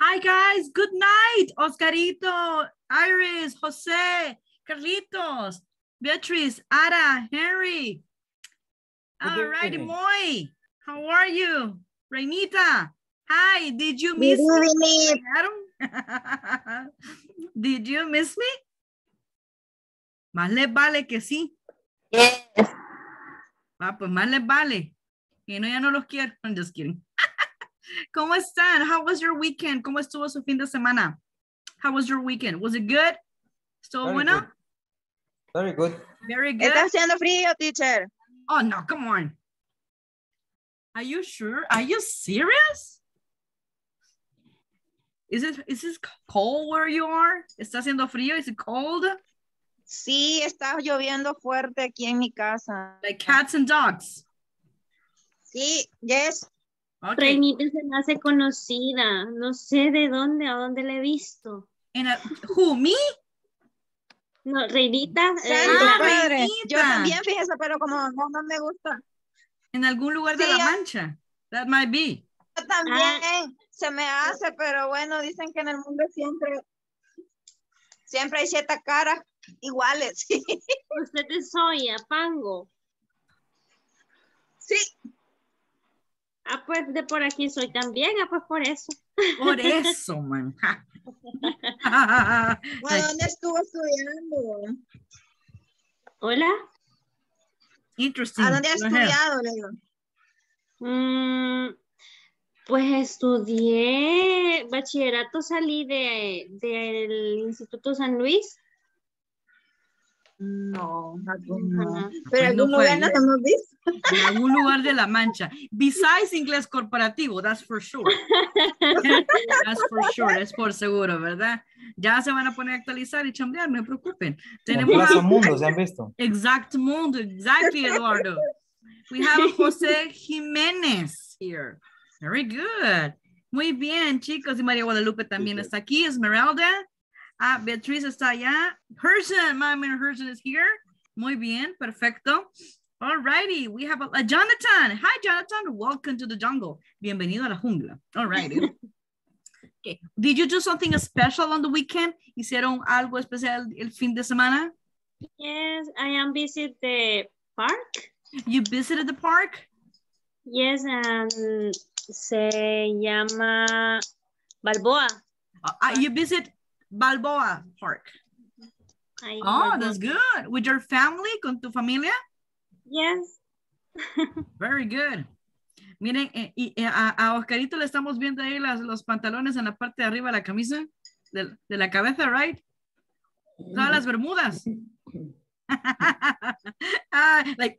Hi guys, good night, Oscarito, Iris, José, Carlitos, Beatriz, Ada, Henry. All right, Moy, how are you? Reinita, hi, did you miss me? Adam? Did you miss me? Más les vale que sí. Yes. Ah, pues más les vale. Y no, ya no los quiero. I'm just kidding. ¿Cómo están? How was your weekend? ¿Cómo estuvo su fin de semana? How was your weekend? Was it good? ¿Estuvo bueno? Very good. Very good. Está haciendo frío, teacher. Oh, no, come on. Are you sure? Are you serious? Is it cold where you are? ¿Está haciendo frío? Is it cold? Sí, está lloviendo fuerte aquí en mi casa. Like cats and dogs. Sí, yes. Okay. Reinita se me hace conocida. No sé de dónde, a dónde la he visto. ¿Who, me? No, Reinita. Reinita. Yo también, fíjese, pero como no me gusta. En algún lugar de La Mancha. That might be. Yo también se me hace, pero bueno, dicen que en el mundo siempre hay ciertas caras iguales. Usted es Soya, Pango. Sí. Ah, pues de por aquí soy también, ah, pues por eso. Por eso, man. Bueno, ¿dónde estuvo estudiando? Hola. Interesting. ¿A dónde has estudiado, Leo? Pues estudié bachillerato, salí del Instituto San Luis. No, no. Pero en algún lugar no hemos visto. En algún lugar de La Mancha. Besides inglés corporativo, that's for sure. That's for sure, es por seguro, ¿verdad? Ya se van a poner a actualizar y chambear, no se preocupen. Tenemos a mundo, ¿se han visto? Exact mundo, exactly, Eduardo. We have a José Jiménez here. Very good. Muy bien, chicos. Y María Guadalupe también está aquí. Esmeralda. Ah, Beatriz está allá. Herson, my man Herson is here. Muy bien, perfecto. All righty, we have a Jonathan. Hi, Jonathan. Welcome to the jungle. Bienvenido a la jungla. All righty. Okay. Did you do something special on the weekend? ¿Hicieron algo especial el fin de semana? Yes, I am visit the park. You visited the park? Yes, se llama Balboa. You visit Balboa Park. I oh, that's good. With your family, con tu familia? Yes. Very good. Miren, a Oscarito le estamos viendo ahí los pantalones en la parte de arriba de la camisa, de la cabeza, right? Todas las bermudas. Like,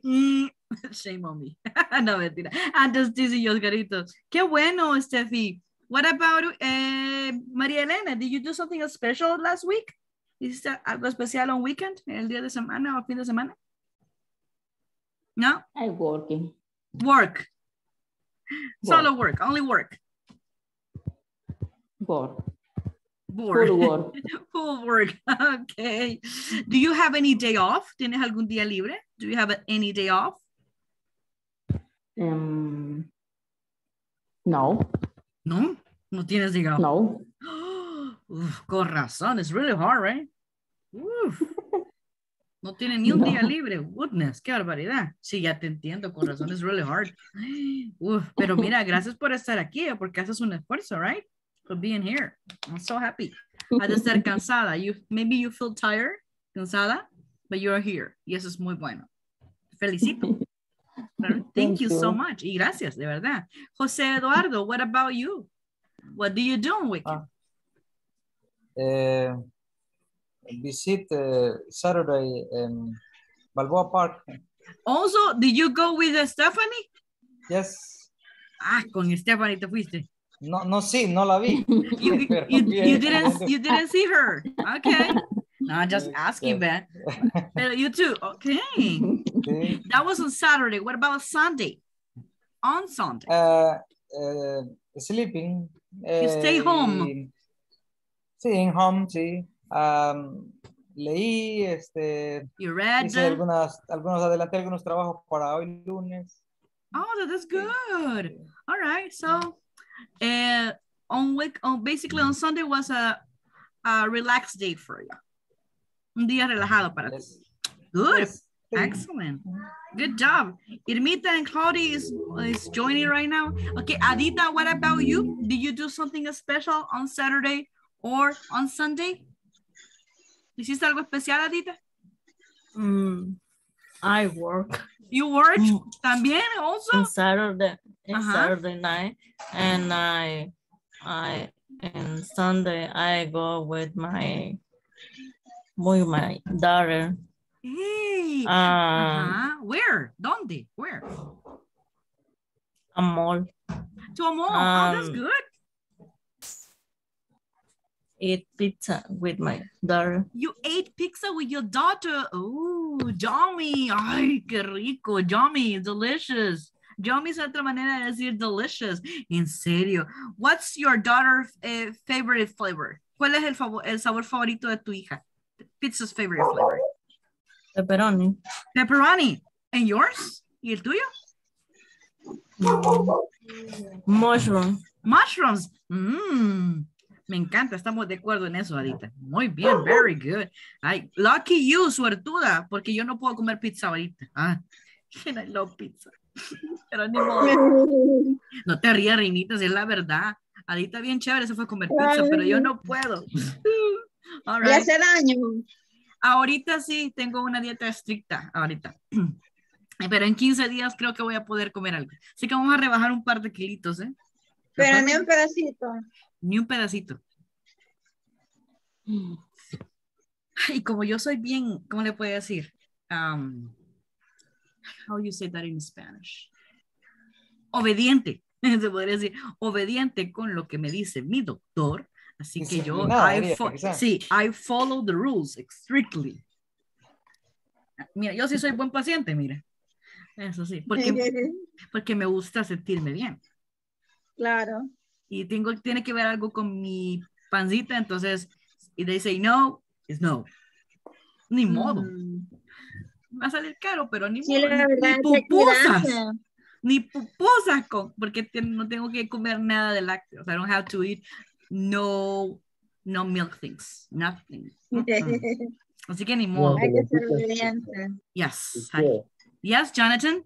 shame on me. No, mentira. I'm just teasing you, Oscarito. Qué bueno, Steffi. What about María Elena? Did you do something special last week? ¿Hiciste algo especial on weekend? ¿El día de semana o fin de semana? No? I'm working. Work. Solo work. Only work. Bored. Full work. Full work. Okay. Do you have any day off? ¿Tienes algún día libre? Do you have any day off? No. No, no tienes digamos. No. Uf, con razón, it's really hard, right? Uf. No tiene ni un día libre, goodness, qué barbaridad. Sí, ya te entiendo, con razón, it's really hard. Uf, pero mira, gracias por estar aquí, porque haces un esfuerzo, right? For being here, I'm so happy. Ha de estar cansada, maybe you feel tired, cansada, but you're here, y eso es muy bueno. Felicito. Thank you so much. Y gracias, de verdad. José Eduardo, what about you? What do you do on weekend? Visit Saturday Balboa Park. Also, did you go with Stephanie? Yes. Ah, con Stephanie te fuiste. No, sí, no la vi. You didn't see her. Okay. No, just asking, man. You too. Okay. That was on Saturday. What about Sunday? On Sunday. Sleeping. You stay home. Staying home, sí. Leí, You read. Hice adelanté algunos trabajos para hoy lunes. Oh, that's good. All right, so... basically on Sunday was a relaxed day for you. Un día relajado para ti. Good. Yes. Excellent. Good job. Irmita and Claudia is joining right now. Okay, Adita, what about you? Did you do something special on Saturday or on Sunday? ¿Hiciste algo especial, Adita? I work. You work? También also? On Saturday, Saturday night. And and Sunday, I go with my daughter. Hey, where? Donde? Where? A mall. To a mall. Oh, that's good. Eat pizza with my daughter. You ate pizza with your daughter. Oh, yummy. Ay, qué rico. Yummy, delicious. Yummy es otra manera de decir delicious. En serio. What's your daughter's favorite flavor? ¿Cuál es el sabor favorito de tu hija? Pizza's favorite flavor. Pepperoni. Pepperoni. And yours? ¿Y el tuyo? Mushroom. Mushrooms. Mmm. Me encanta. Estamos de acuerdo en eso, Adita. Muy bien. Very good. Ay, lucky you, suertuda. Porque yo no puedo comer pizza ahorita. Ah, and I love pizza. Pero ni modo. No te rías, Reinita. Es la verdad. Adita bien chévere se fue a comer pizza, pero yo no puedo. All right. Y hace daño. Ahorita sí tengo una dieta estricta, ahorita. Pero en 15 días creo que voy a poder comer algo. Así que vamos a rebajar un par de kilitos, ¿eh? Pero ni un pedacito. Ni un pedacito. Y como yo soy bien, ¿cómo le puedo decir? How you say that in Spanish? Obediente. Se podría decir, obediente con lo que me dice mi doctor. Así que yo, I follow the rules strictly. Mira, yo sí soy buen paciente, mira. Eso sí, porque me gusta sentirme bien. Claro. Y tiene que ver algo con mi pancita, entonces, if they say no, it's no. Ni modo. Va a salir caro, pero ni modo. La verdad, ni pupusas, porque no tengo que comer nada de lácteos. I don't have to eat no milk things, nothing. Así que ni modo. Hay que ser obediente. Yes. Yes, Jonathan.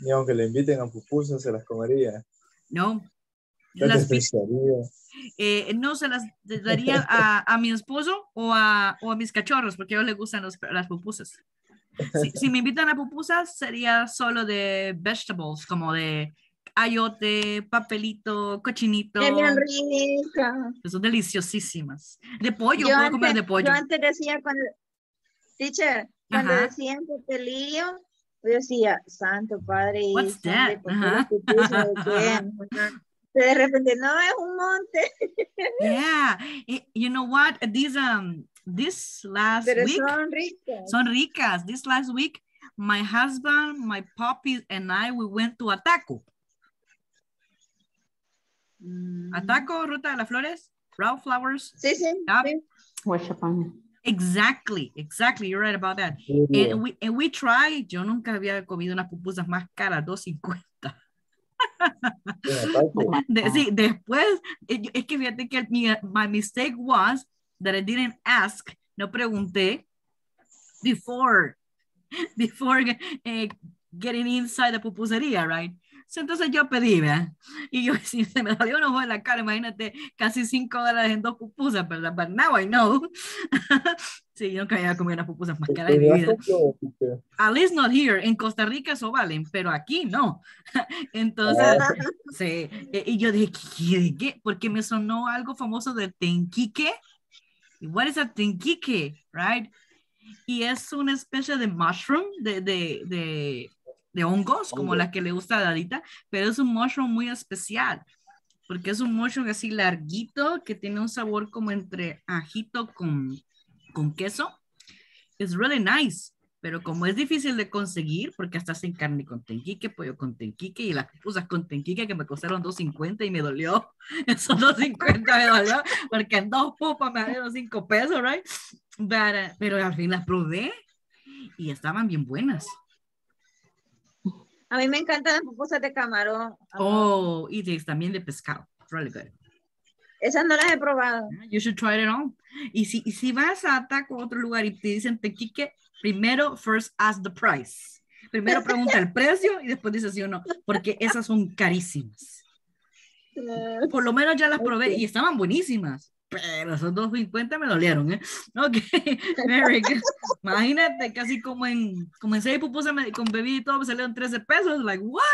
Ni aunque le inviten a pupusas, se las comería. No. No se las daría a mi esposo o a mis cachorros, porque a ellos les gustan las pupusas. Si me invitan a pupusas, sería solo de vegetables, como de ayote, papelito, cochinito. Qué bien rica. Son deliciosísimas. De pollo, puedo comer de pollo. Yo antes decía cuando decían papelillo, yo decía, santo padre. What's that? De repente, no, es un monte. Yeah. You know what? This last week. Son ricas. Son ricas. This last week, my husband, my puppies, and I, we went to Ataco. Ataco, Ruta de las Flores, Raw Flowers. Sí, sí. Exactly. You're right about that. Yeah. And we tried. Yo nunca había comido unas pupusas más caras, $2.50. Sí, después, es que fíjate que my mistake was that I didn't ask, no pregunté before getting inside the pupusería, right? Entonces yo pedí, ¿verdad? Y yo, si se me salió un ojo en la cara, imagínate, casi $5 en 2 pupusas, ¿verdad? But now I know. Sí, yo nunca había comido unas pupusas más caras de mi vida. At least not here. En Costa Rica eso valen, pero aquí no. Entonces, sí. Y yo dije, ¿qué? Porque me sonó algo famoso del tenquique. What is a tenquique, right? Y es una especie de mushroom, de hongos, como la que le gusta a Dadita, pero es un mushroom muy especial, porque es un mushroom así larguito, que tiene un sabor como entre ajito con queso. It's really nice, pero como es difícil de conseguir, porque hasta hacen carne con tenquique, pollo con tenquique, y las pupusas con tenquique, que me costaron $2.50 y me dolió. Esos $2.50 me dolió, porque en 2 pupas me dieron $5, right? Pero al fin las probé, y estaban bien buenas. A mí me encantan las pupusas de camarón. Oh, y también de pescado. Really good. Esas no las he probado. You should try it on. Y si vas a Ataco a otro lugar y te dicen tequique, primero, first ask the price. Primero pregunta el precio y después dices sí o no. Porque esas son carísimas. Por lo menos ya las probé y estaban buenísimas. Pero esos 2.50 me dolieron, ¿eh? Ok, Mary, imagínate, casi como en 6 pupusas con bebida y todo, me salieron 13 pesos, like, what?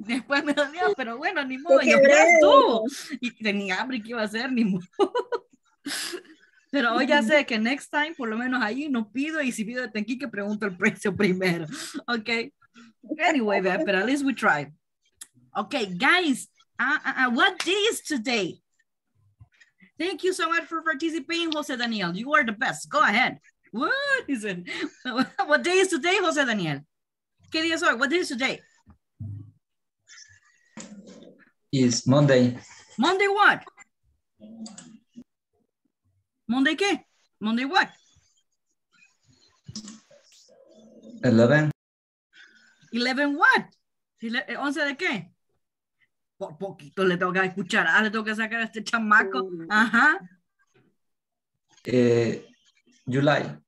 Después me dolió, pero bueno, ni modo, yo estuvo. Y tenía hambre, ¿qué iba a hacer? Ni modo. Pero hoy ya sé que next time, por lo menos ahí, no pido, y si pido de tenquique, pregunto el precio primero. Ok, anyway, but at least we tried. Ok, guys, what day is today? Thank you so much for participating, Jose Daniel. You are the best. Go ahead. What is it? What day is today, Jose Daniel? ¿Qué día es hoy? What day is today? It's Monday. Monday what? Monday qué? Monday what? 11. 11 what? 11 de qué? Por poquito le tengo que escuchar, le tengo que sacar a este chamaco. Ajá. July.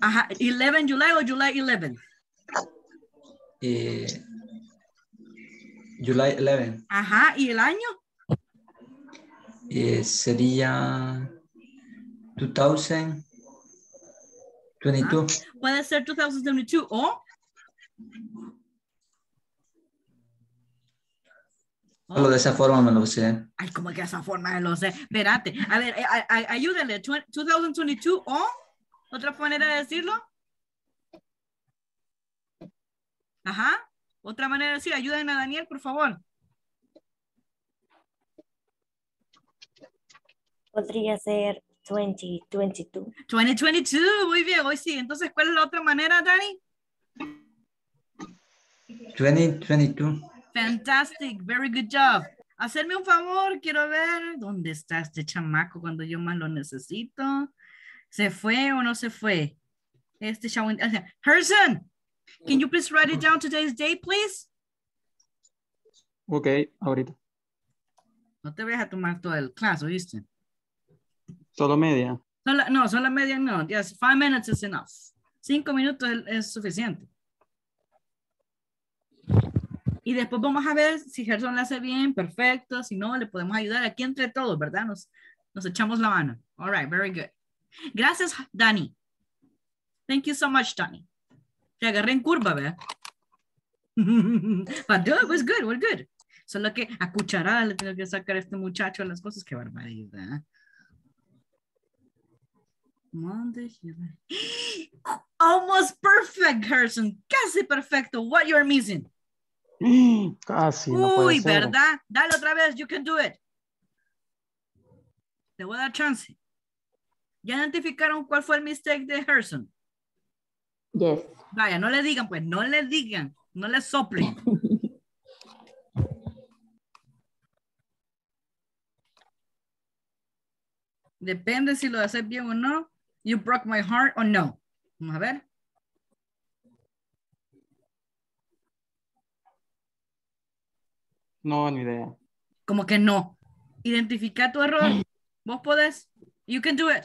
Ajá, 11 July o July 11? July 11. Ajá, ¿y el año? Sería 2022. Ah, puede ser 2022 o... Solo de esa forma me lo sé. Ay, ¿cómo que esa forma me lo sé? Espérate. A ver, ayúdenle. 2022 o... ¿Otra manera de decirlo? Ajá. Otra manera de decir. Ayúdenme a Daniel, por favor. Podría ser 2022. 2022. Muy bien, hoy sí. Entonces, ¿cuál es la otra manera, Dani? 2022. Fantastic, very good job. Hacerme un favor, quiero ver dónde está este chamaco cuando yo más lo necesito. ¿Se fue o no se fue? Este chamaco. Herson, can you please write it down today's date, please? Ok, ahorita. No te vayas a tomar todo el clase, ¿oíste? Solo media. No, solo media no. Just 5 minutes is enough. 5 minutos es suficiente. Y después vamos a ver si Gerson la hace bien, perfecto. Si no, le podemos ayudar aquí entre todos, ¿verdad? Nos echamos la mano. All right, very good. Gracias, Dani. Thank you so much, Dani. Te agarré en curva, ¿verdad? But it was good, we're good. Solo que a cucharada le tengo que sacar a este muchacho las cosas. Qué barbaridad. Monday, almost perfect, Gerson. Casi perfecto. What you're missing? Casi, no puede ser. ¿Verdad? Dale otra vez, you can do it. Te voy a dar chance. ¿Ya identificaron cuál fue el mistake de Herson? Yes. Vaya, no le digan, pues, no le digan, no le soplen. Depende si lo haces bien o no. You broke my heart o no. Vamos a ver. No, ni idea. Como que no. Identifica tu error. Vos podés. You can do it.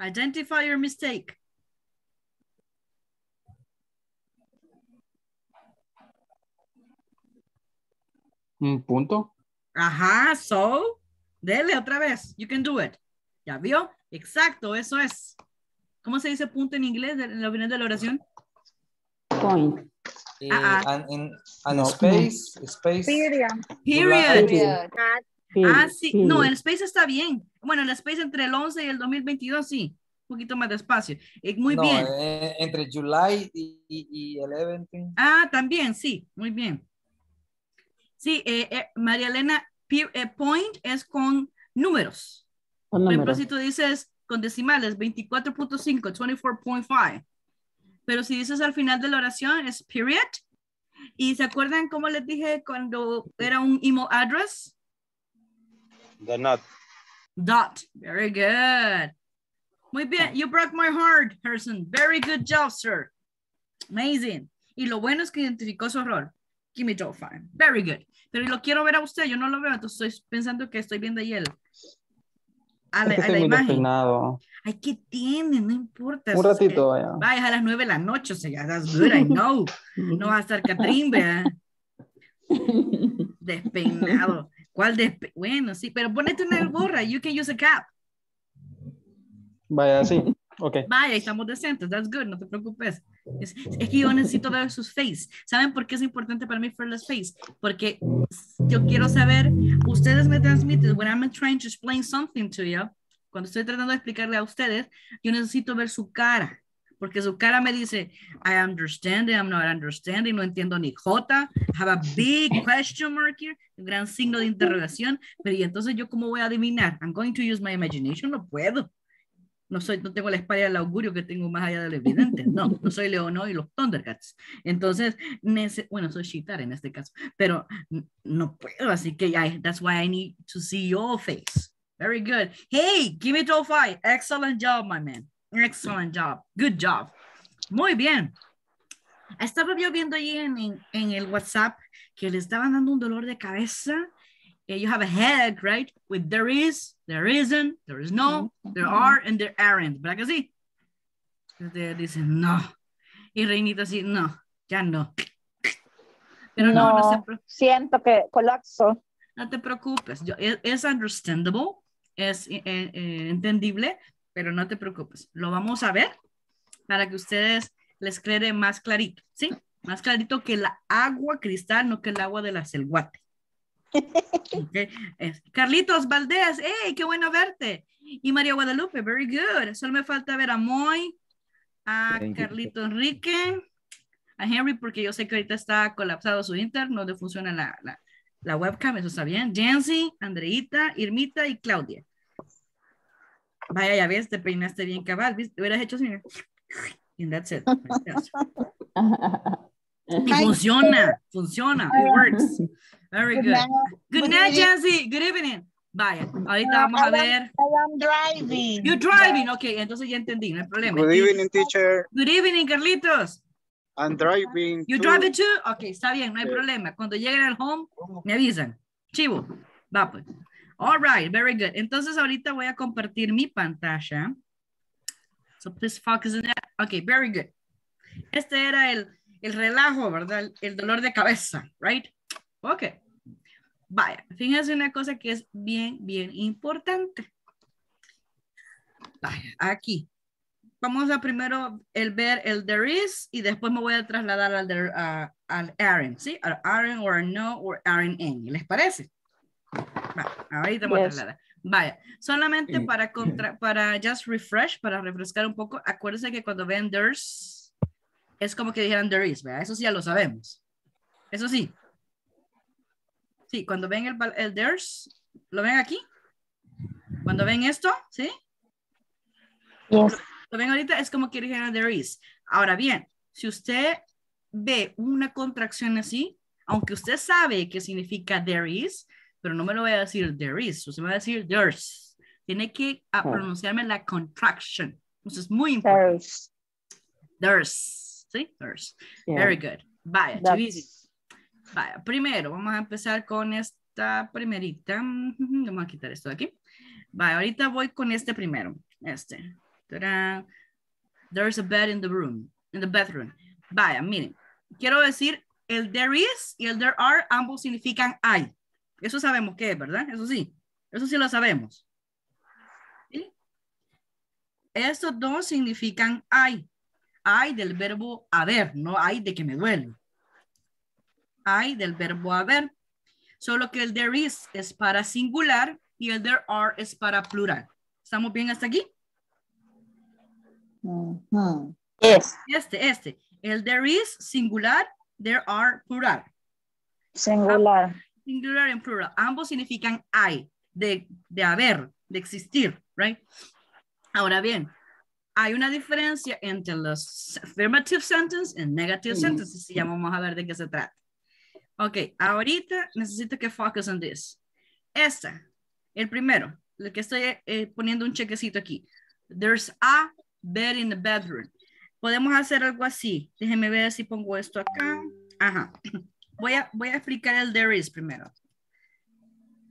Identify your mistake. ¿Un punto? Ajá, so. Dele otra vez. You can do it. ¿Ya vio? Exacto, eso es. ¿Cómo se dice punto en inglés en la final de la oración? Point. And space. Period. Ah, sí. Period. No, el space está bien. Bueno, el space entre el 11 y el 2022, sí. Un poquito más despacio. Muy bien. Entre July y 11. Ah, también, sí. Muy bien. Sí, María Elena, point es con números. Por ejemplo, si tú dices con decimales, 24.5, 24.5. Pero si dices al final de la oración, es period. ¿Y se acuerdan cómo les dije cuando era un email address? The not. Dot. Very good. Muy bien. You broke my heart, Herson. Very good job, sir. Amazing. Y lo bueno es que identificó su error. Give me your phone. Very good. Pero lo quiero ver a usted, yo no lo veo, entonces estoy pensando que estoy viendo ahí el... A la imagen. Ay, ¿qué tiene? No importa. Un ratito, vaya. Vaya, a las 9 de la noche, o sea, that's good, I know. No va a estar Catrín, ¿verdad? Despeinado. ¿Cuál despeinado? Bueno, sí, pero ponete una gorra. You can use a cap. Vaya, sí. Ok. Vaya, estamos decentes. That's good, no te preocupes. Es que yo necesito ver sus face. ¿Saben por qué es importante para mí ver las face? Porque yo quiero saber, ustedes me transmiten, when I'm trying to explain something to you, cuando estoy tratando de explicarle a ustedes, yo necesito ver su cara, porque su cara me dice, I understand, I'm not understanding, no entiendo ni jota, have a big question mark here, un gran signo de interrogación, pero y entonces yo cómo voy a adivinar, I'm going to use my imagination, no puedo. No tengo la espalda del augurio que tengo más allá del evidente. No soy Leono y los Thundercats. Entonces, bueno, soy Shitar en este caso, pero no puedo, así que that's why I need to see your face. Very good. Hey, give me 25. Excellent job, my man. Excellent job. Good job. Muy bien. Estaba yo viendo ahí en el WhatsApp que le estaban dando un dolor de cabeza. You have a headache, right? With there is, there isn't, there is no, there are, and there aren't. ¿Verdad que sí? Ustedes dicen no. Y Reinita sí, no, ya no. Pero no siento que colapso. No te preocupes. Es understandable, es entendible, pero no te preocupes. Lo vamos a ver para que ustedes les quede más clarito, ¿sí? Más clarito que el agua cristal, no que el agua de la selguate. Okay. Carlitos Valdés, hey, qué bueno verte. Y María Guadalupe, very good. Solo me falta ver a Moy, a Carlito Enrique, a Henry, porque yo sé que ahorita está colapsado su internet, no le funciona la webcam, eso está bien. Jansi, Andreita, Irmita y Claudia. Vaya, ya ves, te peinaste bien cabal, ¿viste? Hubieras hecho así, mira. And that's it. Y funciona, it works. Very good. Good night, Jansi. Good evening. Vaya, ahorita vamos a ver. I'm driving. You're driving. Ok, entonces ya entendí, no hay problema. Good evening, teacher. Good evening, Carlitos. I'm driving. You driving too? Ok, está bien, no hay problema. Cuando lleguen al home, me avisan. Chivo. Va pues. All right, very good. Entonces ahorita voy a compartir mi pantalla. So please focus on that. Ok, very good. Este era el relajo, ¿verdad? El dolor de cabeza, right? Ok. Vaya, fíjense una cosa que es bien, bien importante. Vaya, aquí. Vamos a primero ver el there is y después me voy a trasladar al aren't, ¿sí? Al aren't or no or aren't any. ¿Les parece? Vaya, ahorita me voy a trasladar. Vaya, solamente para just refresh, para refrescar un poco, acuérdense que cuando ven there's, es como que dijeran there is, ¿verdad? Eso sí ya lo sabemos. Eso sí. Sí, cuando ven el there's, ¿lo ven aquí? Cuando ven esto, ¿sí? Yes. Lo ven ahorita, es como que dijeran there is. Ahora bien, si usted ve una contracción así, aunque usted sabe que significa there is, pero no me lo voy a decir there is, usted me va a decir there's. Tiene que pronunciarme la contraction. Entonces es muy importante. There's. ¿Sí? First. Yeah. Very good. Vaya, chivísimo. Vaya, primero vamos a empezar con esta primerita. Vamos a quitar esto de aquí. Vaya, ahorita voy con este primero. Este. ¡Tarán! There's a bed in the room. In the bedroom. Vaya, miren. Quiero decir, el there is y el there are ambos significan hay. Eso sabemos que es, ¿verdad? Eso sí. Eso sí lo sabemos. ¿Sí? Estos dos significan hay. Hay del verbo haber, no hay de que me duele. Hay del verbo haber. Solo que el there is es para singular y el there are es para plural. ¿Estamos bien hasta aquí? Uh-huh. Yes. Este. El there is singular, there are plural. Singular. Singular en plural. Ambos significan hay, de haber, de existir, right? Ahora bien. Hay una diferencia entre los affirmative sentences y negative sentences. Ya vamos a ver de qué se trata. Ok, ahorita necesito que focus on this. Esta, el primero, el que estoy poniendo un chequecito aquí. There's a bed in the bedroom. Podemos hacer algo así. Déjenme ver si pongo esto acá. Ajá. voy a explicar el there is primero.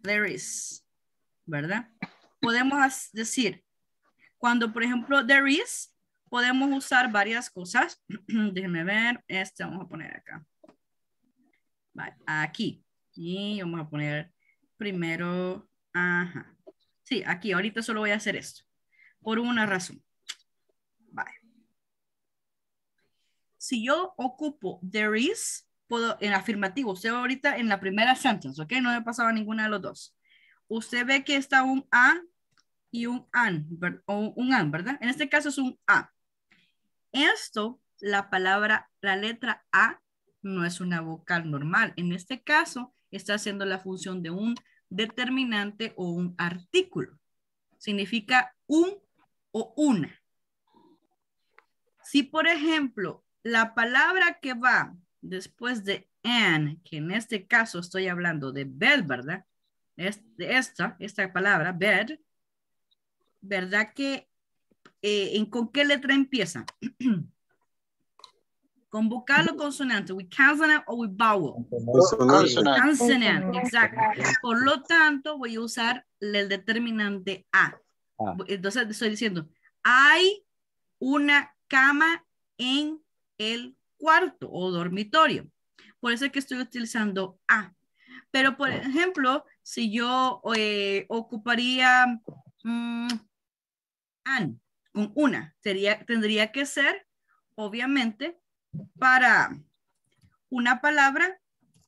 There is, ¿verdad? Podemos decir, cuando por ejemplo there is, podemos usar varias cosas. Déjenme ver, este vamos a poner acá. Vale, aquí. Y vamos a poner primero, ajá. Sí, aquí, ahorita solo voy a hacer esto. Por una razón. Vale. Si yo ocupo there is, puedo, en afirmativo, usted ahorita en la primera sentence, ¿ok? No me pasaba ninguna de los dos. Usted ve que está un a y un an, o un an, ¿verdad? En este caso es un a. Esto, la palabra, la letra a, no es una vocal normal. En este caso, está haciendo la función de un determinante o un artículo. Significa un o una. Si, por ejemplo, la palabra que va después de an, que en este caso estoy hablando de bed, ¿verdad? Esta palabra, bed, ¿verdad que con qué letra empieza? ¿Con vocal o consonante? ¿With consonant o with vowel? Consonante. Consonant, exacto. Por lo tanto, voy a usar el determinante a. Entonces, estoy diciendo, hay una cama en el cuarto o dormitorio. Por eso es que estoy utilizando a. Pero, por ejemplo, si yo ocuparía an, con una, tendría que ser, obviamente, para una palabra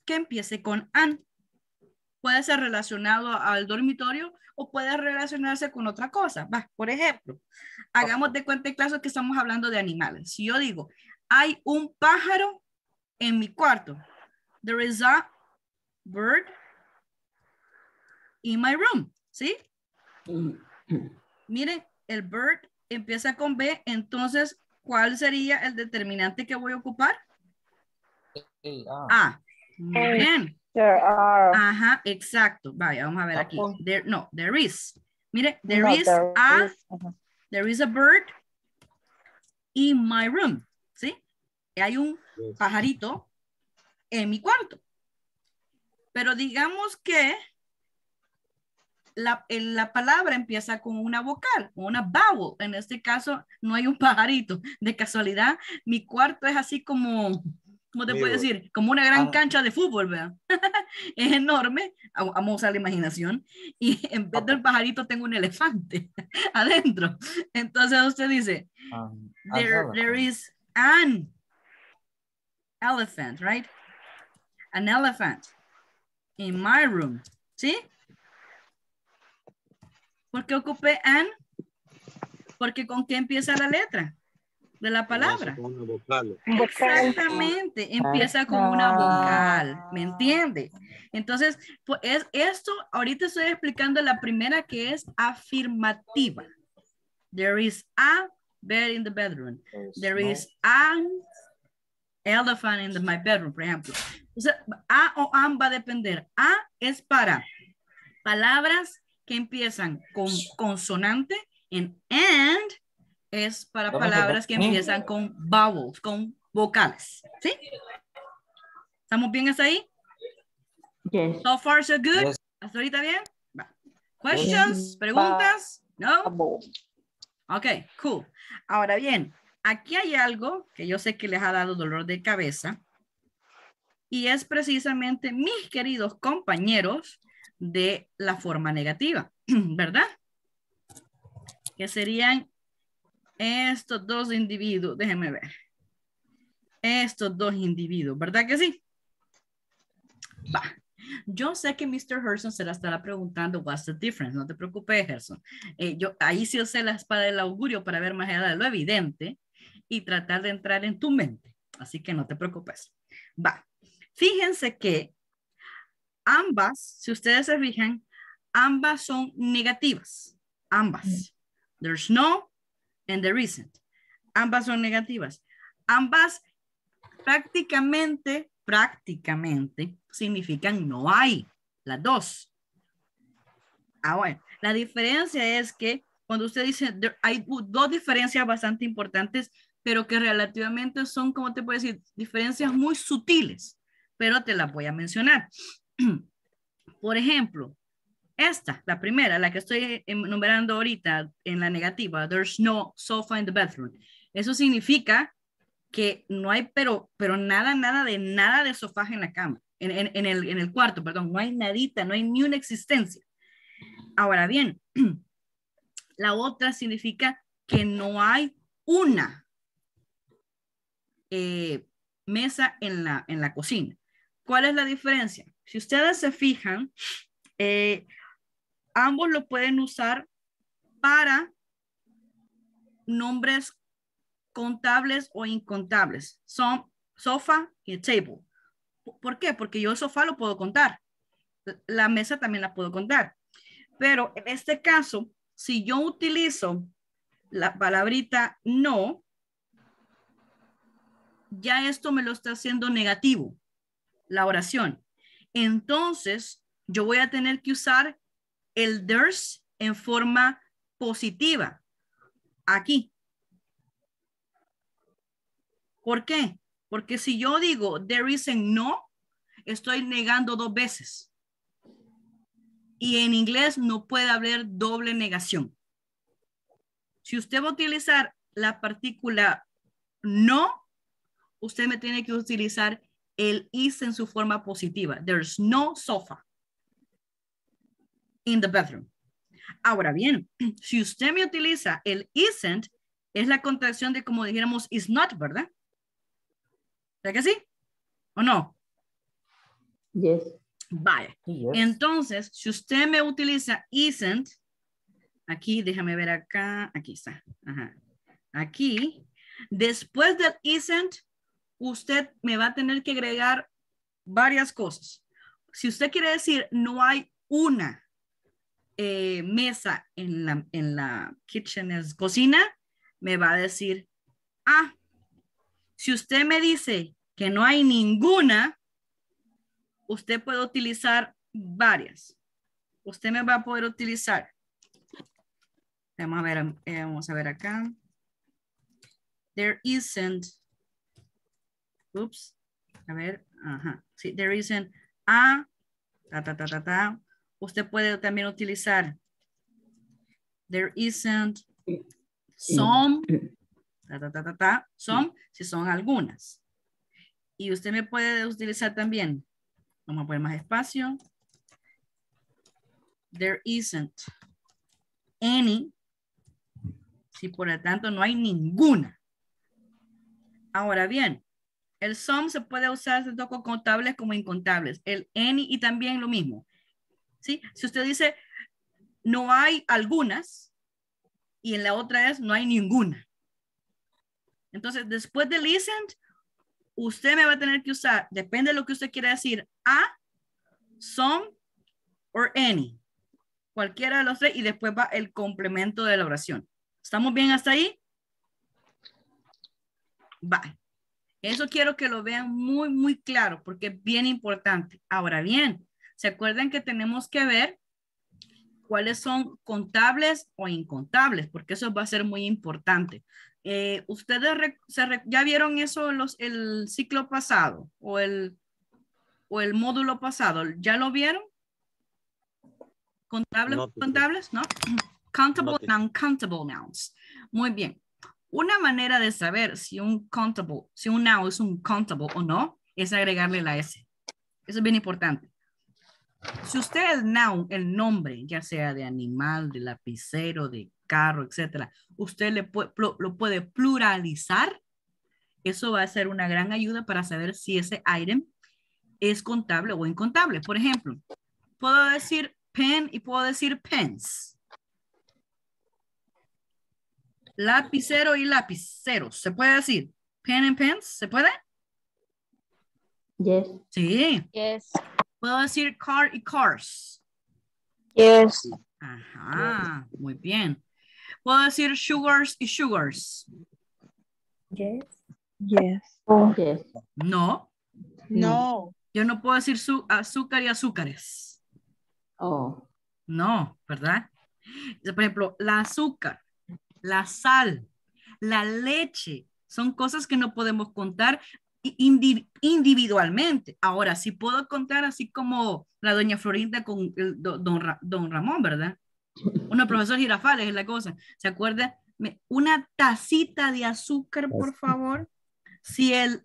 que empiece con an. Puede ser relacionado al dormitorio o puede relacionarse con otra cosa. Va, por ejemplo, hagamos de cuenta en clase que estamos hablando de animales. Si yo digo, hay un pájaro en mi cuarto. There is a bird in my room. ¿Sí? Miren, el bird empieza con B, entonces ¿cuál sería el determinante que voy a ocupar? Ah, muy bien. There are. Ajá, exacto. Vaya, vamos a ver aquí. There, no, there is. Mire, there no, is there a, is. There is a bird in my room. ¿Sí? Hay un pajarito en mi cuarto. Pero digamos que la palabra empieza con una vocal, una vowel. En este caso, no hay un pajarito. De casualidad, mi cuarto es así como, ¿cómo te puedo decir? Como una gran cancha de fútbol, ¿verdad? Es enorme. Vamos a usar la imaginación. Y en vez del pajarito, tengo un elefante adentro. Entonces usted dice, there is an elephant, right? An elephant in my room. ¿Sí? ¿Por qué ocupé an? Porque ¿con qué empieza la letra de la palabra? Con una vocal. Exactamente, empieza con una vocal, ¿me entiende? Entonces, pues esto, ahorita estoy explicando la primera que es afirmativa. There is a bed in the bedroom. There is an elephant in my bedroom, por ejemplo. O sea, a o an va a depender. A es para palabras que empiezan con consonante, en and es para palabras que empiezan con vowels, con vocales. ¿Sí? ¿Estamos bien hasta ahí? Yes. So far so good. Yes. ¿Hasta ahorita bien? Va. Questions, preguntas, ¿no? Ok, cool. Ahora bien, aquí hay algo que yo sé que les ha dado dolor de cabeza y es precisamente mis queridos compañeros de la forma negativa, ¿verdad? Que serían estos dos individuos, déjenme ver. Estos dos individuos, ¿verdad que sí? Va. Yo sé que Mr. Herson se la estará preguntando, what's the difference? No te preocupes, Herson. Yo ahí sí usé la espada del augurio para ver más allá de lo evidente y tratar de entrar en tu mente. Así que no te preocupes. Va. Fíjense que ambas, si ustedes se fijan, ambas son negativas. Ambas. There's no and there isn't. Ambas son negativas. Ambas prácticamente significan no hay. Las dos. Ah, bueno. La diferencia es que cuando usted dice, hay dos diferencias bastante importantes, pero que relativamente son, ¿cómo te puedo decir? Diferencias muy sutiles. pero te las voy a mencionar. Por ejemplo, esta, la primera, la que estoy enumerando ahorita en la negativa, there's no sofa in the bathroom. Eso significa que no hay, pero nada de sofá en la cama, en el cuarto, perdón, no hay nadita, no hay ni una existencia. Ahora bien, la otra significa que no hay una mesa en la cocina. ¿Cuál es la diferencia? Si ustedes se fijan, ambos lo pueden usar para nombres contables o incontables. Son sofa y table. ¿Por qué? Porque yo el sofá lo puedo contar. La mesa también la puedo contar. Pero en este caso, si yo utilizo la palabrita no, ya esto me lo está haciendo negativo, la oración. Entonces, yo voy a tener que usar el there's en forma positiva. Aquí. ¿Por qué? Porque si yo digo there is en no, estoy negando dos veces. Y en inglés no puede haber doble negación. Si usted va a utilizar la partícula no, usted me tiene que utilizar el is en su forma positiva. There's no sofa in the bathroom. Ahora bien, si usted me utiliza el isn't, es la contracción de como dijéramos is not, ¿verdad? ¿Verdad que sí? ¿O no? Yes. Vale. Yes. Entonces, si usted me utiliza isn't, aquí, déjame ver acá, aquí está. Ajá. Aquí, después del isn't, usted me va a tener que agregar varias cosas. Si usted quiere decir no hay una mesa en la kitchen, es cocina, me va a decir ah. Si usted me dice que no hay ninguna, usted puede utilizar varias. Usted me va a poder utilizar. Vamos a ver acá. There isn't. Oops. A ver. Ajá. Sí, there isn't a. Ta. Usted puede también utilizar. There isn't some. Ta. Some, si son algunas. Y usted me puede utilizar también. Vamos a poner más espacio. There isn't any. Si por lo tanto no hay ninguna. Ahora bien, el some se puede usar tanto con contables como incontables. El any y también lo mismo. ¿Sí? Si usted dice no hay algunas y en la otra es no hay ninguna. Entonces después del isn't, usted me va a tener que usar, depende de lo que usted quiera decir, a, some o any. Cualquiera de los tres y después va el complemento de la oración. ¿Estamos bien hasta ahí? Vale. Eso quiero que lo vean muy, muy claro porque es bien importante. Ahora bien, ¿se acuerdan que tenemos que ver cuáles son contables o incontables? Porque eso va a ser muy importante. ¿Ustedes ya vieron eso el ciclo pasado o el módulo pasado? ¿Ya lo vieron? ¿Contables? No, ¿contables? ¿No? Countable and uncountable nouns. Muy bien. Una manera de saber si un noun es un countable o no, es agregarle la S. Eso es bien importante. Si usted el noun, el nombre, ya sea de animal, de lapicero, de carro, etcétera, usted lo puede pluralizar. Eso va a ser una gran ayuda para saber si ese item es contable o incontable. Por ejemplo, puedo decir pen y puedo decir pens. Lapicero y lapiceros. ¿Se puede decir pen and pens? ¿Se puede? Yes. Sí. Yes. Puedo decir car y cars. Yes. Ajá, muy bien. Puedo decir sugars y sugars. Yes. Yes. Oh, yes. No. No. Yo no puedo decir azúcar y azúcares. Oh. No, ¿verdad? Por ejemplo, la azúcar, la sal, la leche, son cosas que no podemos contar individualmente. Ahora sí puedo contar así como la doña Florinda con el don Ramón, ¿verdad? Uno, profesor Girafales es la cosa. ¿Se acuerda? Una tacita de azúcar, por favor. Si el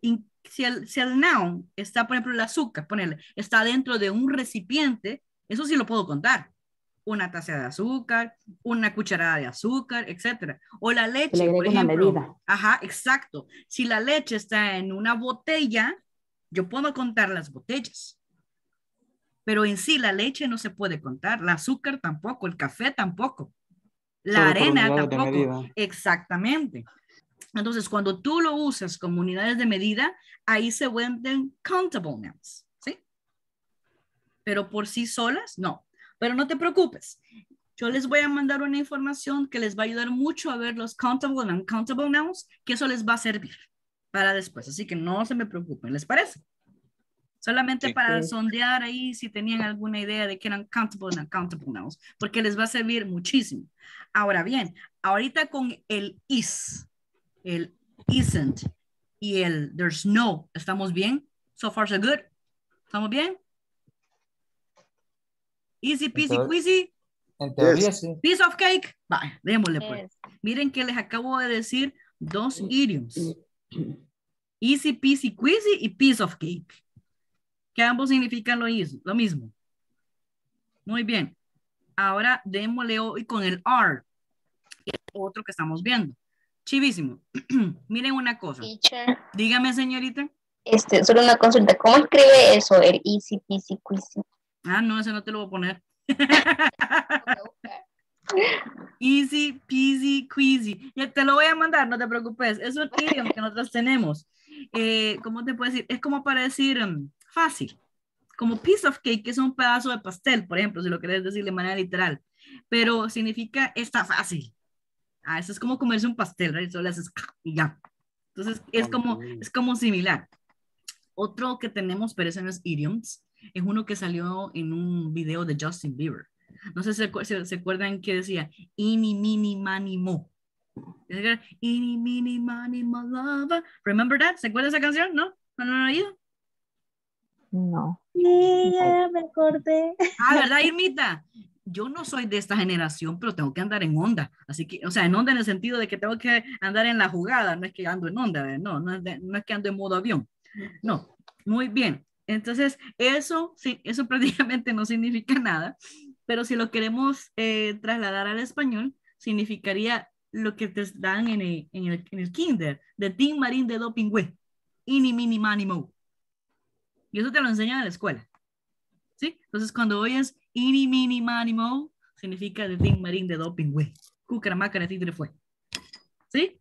noun está, por ejemplo, el azúcar, ponele, está dentro de un recipiente, eso sí lo puedo contar. Una taza de azúcar, una cucharada de azúcar, etcétera. O la leche, por ejemplo. Ajá, exacto. Si la leche está en una botella, yo puedo contar las botellas. Pero en sí la leche no se puede contar, el azúcar tampoco, el café tampoco, la arena tampoco. Exactamente. Entonces, cuando tú lo usas como unidades de medida, ahí se vuelven countable nouns, ¿sí? Pero por sí solas, no. Pero no te preocupes. Yo les voy a mandar una información que les va a ayudar mucho a ver los countable and uncountable nouns, que eso les va a servir para después. Así que no se me preocupen, ¿les parece? Solamente para sondear ahí si tenían alguna idea de que eran countable and uncountable nouns, porque les va a servir muchísimo. Ahora bien, ahorita con el is, el isn't y el there's no. ¿Estamos bien? So far so good. ¿Estamos bien? Easy peasy quizy. En teoría, sí. Piece of cake. Vale, démosle pues. Yes. Miren que les acabo de decir dos idioms. Easy peasy quizy y piece of cake. Que ambos significan lo mismo. Muy bien. Ahora démosle hoy con el are. Otro que estamos viendo. Chivísimo. Miren una cosa. Teacher. Dígame, señorita. Solo una consulta. ¿Cómo escribe eso? El easy peasy quizy. Ah, no, ese no te lo voy a poner. Easy peasy quizy. Ya te lo voy a mandar, no te preocupes. Es un idioma que nosotros tenemos. ¿Cómo te puedo decir? Es como para decir fácil. Como piece of cake, que es un pedazo de pastel, por ejemplo, si lo querés decir de manera literal. Pero significa está fácil. Ah, eso es como comerse un pastel, ¿verdad? Solo haces y ya. Entonces, es como similar. Otro que tenemos, pero eso no es idioms. Es uno que salió en un video de Justin Bieber. No sé si se acuerdan que decía "Ini mini mani mo". "Ini mini mani mo lover". Remember that? ¿Se acuerdan esa canción? ¿No la oído? No. Sí, ya me acordé. Ah, ¿verdad, Irmita? Yo no soy de esta generación, pero tengo que andar en onda. Así que, o sea, en onda en el sentido de que tengo que andar en la jugada. No es que ando en onda, no es que ando en modo avión. No. Muy bien. Entonces, eso prácticamente no significa nada, pero si lo queremos trasladar al español, significaría lo que te dan en el kinder, de Tim Marín de Dopingüe, ini mini mani mo. Y eso te lo enseñan en la escuela, ¿sí? Entonces, cuando oyes ini mini mani mo, significa de Tim Marín de Dopingüe, cucaramacara, tigre fue, ¿sí?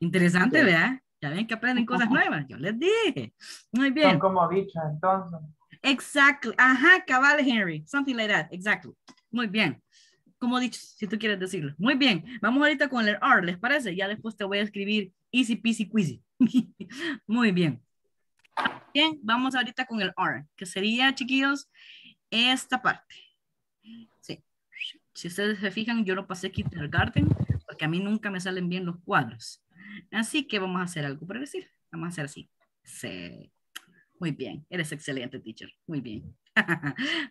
Interesante, sí. ¿Verdad? Ya ven que aprenden cosas nuevas. Yo les dije. Muy bien. Son como bichos, entonces. Exacto. Ajá, cabal, Henry. Something like that. Exacto. Muy bien. Como dichos, si tú quieres decirlo. Muy bien. Vamos ahorita con el R, ¿les parece? Ya después te voy a escribir easy peasy quizy. Muy bien. Bien, vamos ahorita con el R, que sería, chiquillos, esta parte. Sí. Si ustedes se fijan, yo no pasé kindergarten, porque a mí nunca me salen bien los cuadros. Así que vamos a hacer algo para decir. Vamos a hacer así. Sí. Muy bien. Eres excelente, teacher. Muy bien.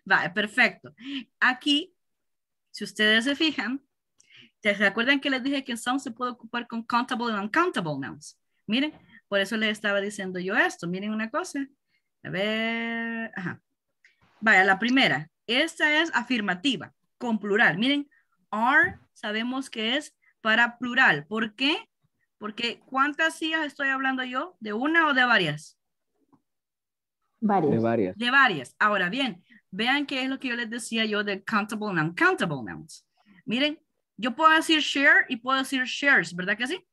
Vale, perfecto. Aquí, si ustedes se fijan, ¿se acuerdan que les dije que sound se puede ocupar con countable y uncountable nouns? Miren, por eso les estaba diciendo yo esto. Miren una cosa. A ver. Ajá. Vaya, la primera. Esta es afirmativa, con plural. Miren, are sabemos que es para plural. ¿Por qué? Porque, ¿cuántas sillas estoy hablando yo? ¿De una o de varias? Varias. De varias. De varias. Ahora bien, vean qué es lo que yo les decía yo de countable and uncountable nouns. Miren, yo puedo decir share y puedo decir shares, ¿verdad que sí?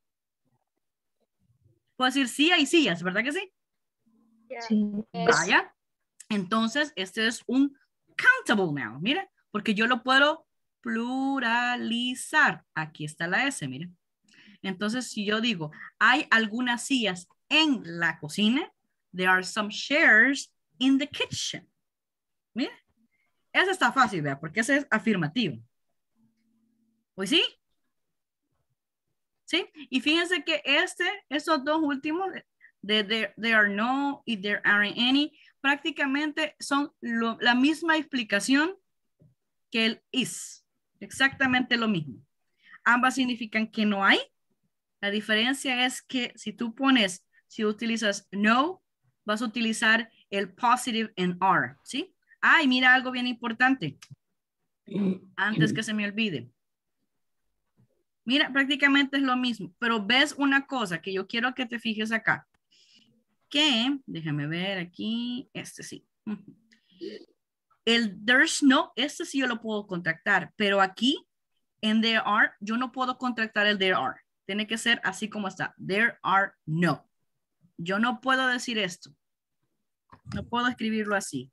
Puedo decir silla y sillas, ¿verdad que sí? Sí. Vaya. Entonces, este es un countable noun, miren, porque yo lo puedo pluralizar. Aquí está la S, miren. Entonces, si yo digo, hay algunas sillas en la cocina, there are some chairs in the kitchen. Mira, esa está fácil, ¿verdad? Porque esa es afirmativa. Pues sí. Sí, y fíjense que estos dos últimos there are no y there aren't any. Prácticamente son la misma explicación que el is. Exactamente lo mismo. Ambas significan que no hay. La diferencia es que si tú pones, si utilizas no, vas a utilizar el positive and are, ¿sí? Ah, y mira algo bien importante. Antes que se me olvide. Mira, prácticamente es lo mismo, pero ves una cosa que yo quiero que te fijes acá. Que, déjame ver aquí, este sí. El there's no, este sí yo lo puedo contractar, pero aquí en there are, yo no puedo contractar el there are. Tiene que ser así como está. There are no. Yo no puedo decir esto. No puedo escribirlo así.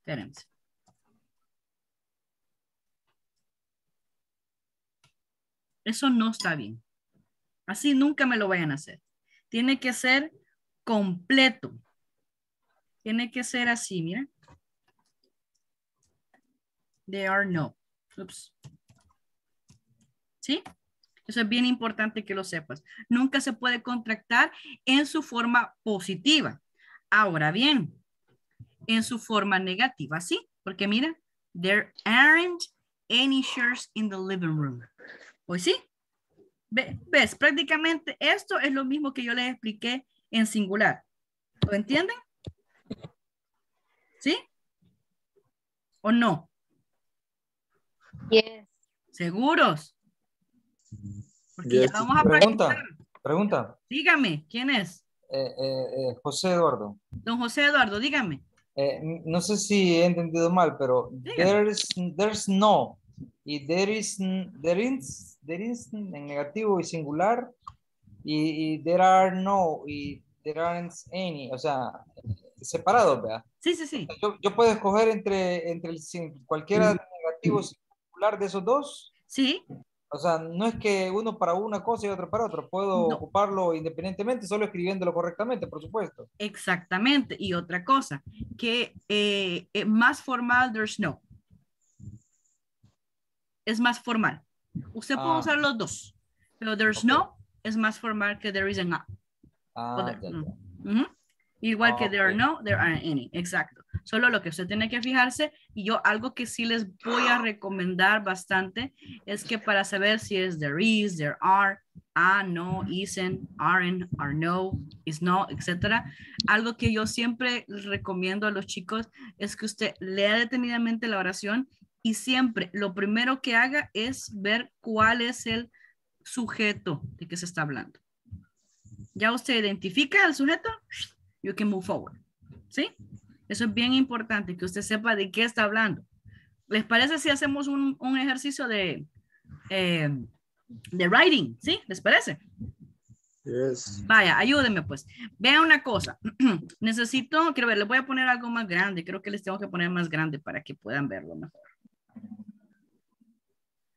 Espérense. Eso no está bien. Así nunca me lo vayan a hacer. Tiene que ser completo. Tiene que ser así, mira. There are no. Ups. ¿Sí? Eso es bien importante que lo sepas. Nunca se puede contractar en su forma positiva. Ahora bien, en su forma negativa, ¿sí? Porque mira, there aren't any chairs in the living room. Pues sí, ves, prácticamente esto es lo mismo que yo les expliqué en singular. ¿Lo entienden? ¿Sí? ¿O no? Yes. ¿Seguros? Porque yes. Ya vamos a practicar. Pregunta. Dígame, ¿quién es? José Eduardo. Don José Eduardo, dígame. No sé si he entendido mal, pero there's no. Y there is en negativo y singular. Y there are no. Y there aren't any. O sea, separados, ¿verdad? Sí, sí, sí. Yo puedo escoger entre cualquiera negativo y singular de esos dos. Sí. O sea, no es que uno para una cosa y otro para otra. Puedo ocuparlo independientemente, solo escribiéndolo correctamente, por supuesto. Exactamente. Y otra cosa, que más formal there's no. Es más formal. Usted puede usar los dos, pero there's no es más formal que there isn't a. Igual que there are no, there aren't any. Exacto. Solo lo que usted tiene que fijarse, y yo algo que sí les voy a recomendar bastante, es que para saber si es there is, there are, no, isn't, aren't, are no, is no, etc. Algo que yo siempre recomiendo a los chicos es que usted lea detenidamente la oración y siempre lo primero que haga es ver cuál es el sujeto de que se está hablando. Ya usted identifica el sujeto, you can move forward. ¿Sí? Eso es bien importante, que usted sepa de qué está hablando. ¿Les parece si hacemos un ejercicio de writing? ¿Sí? ¿Les parece? Yes. Vaya, ayúdenme pues. Vean una cosa. Necesito, quiero ver, les voy a poner algo más grande. Creo que les tengo que poner más grande para que puedan verlo mejor.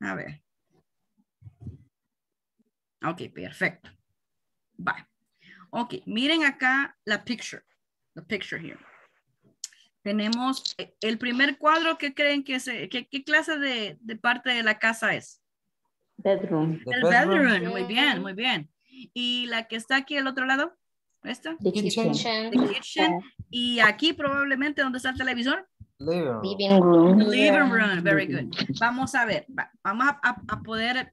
A ver. Ok, perfecto. Vaya. Ok, miren acá la picture. The picture here. Tenemos el primer cuadro que creen que es, ¿qué clase de parte de la casa es? Bedroom. El bedroom, muy bien, muy bien. Y la que está aquí al otro lado, ¿esta? The kitchen. The kitchen. Y aquí probablemente, ¿dónde está el televisor? Living room. Living room, very good. Vamos a ver, vamos a poder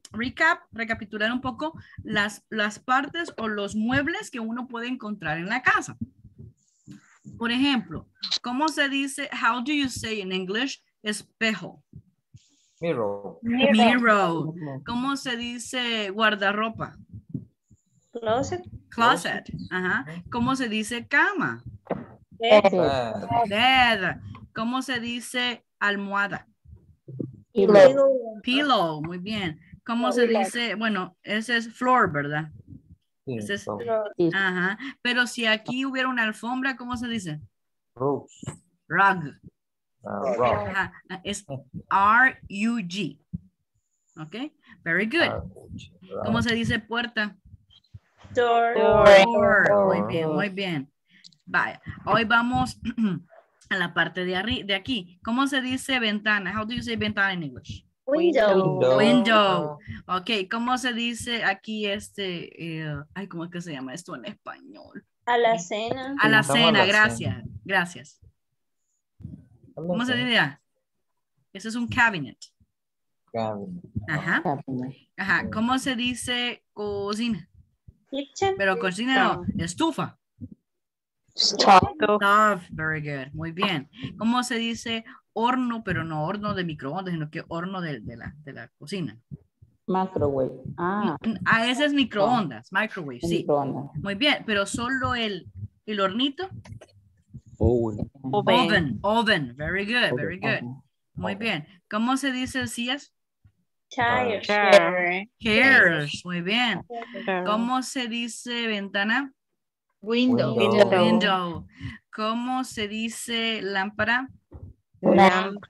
recapitular un poco las partes o los muebles que uno puede encontrar en la casa. Por ejemplo, ¿cómo se dice, how do you say in English, espejo? Mirror. Mirror. ¿Cómo se dice guardarropa? Closet. Closet. Ajá. ¿Cómo se dice cama? Bed. Bed. ¿Cómo se dice almohada? Pillow. Pillow. Muy bien. ¿Cómo se dice? Bueno, ese es floor, ¿verdad? Entonces, ajá. Pero si aquí hubiera una alfombra, ¿cómo se dice? Rug. Rug. Ajá. Es R-U-G. Ok, very good. ¿Cómo se dice puerta? Door. Door. Muy bien, muy bien. Vaya, hoy vamos a la parte de aquí. ¿Cómo se dice ventana? How do you say ventana in English? Window. Window. Ok, ¿cómo se dice aquí ¿cómo es que se llama esto en español? A la cena. A la cena, gracias. Gracias. ¿Cómo se diría? Eso es un cabinet. Cabinet. Ajá. Ajá. ¿Cómo se dice cocina? Kitchen. Pero cocina no, estufa. Stove. Very good. Muy bien. ¿Cómo se dice horno? Pero no horno de microondas, sino que horno de la cocina. Microwave. Ah, ese es microondas. Microwave, sí. Microondas. Muy bien, pero solo el hornito. Oven. Oven. Very good, oven. Very good. Oven. Muy bien. ¿Cómo se dice sillas? Chairs. Chairs. Muy bien. ¿Cómo se dice ventana? Window. ¿Cómo se dice lámpara? Lamp.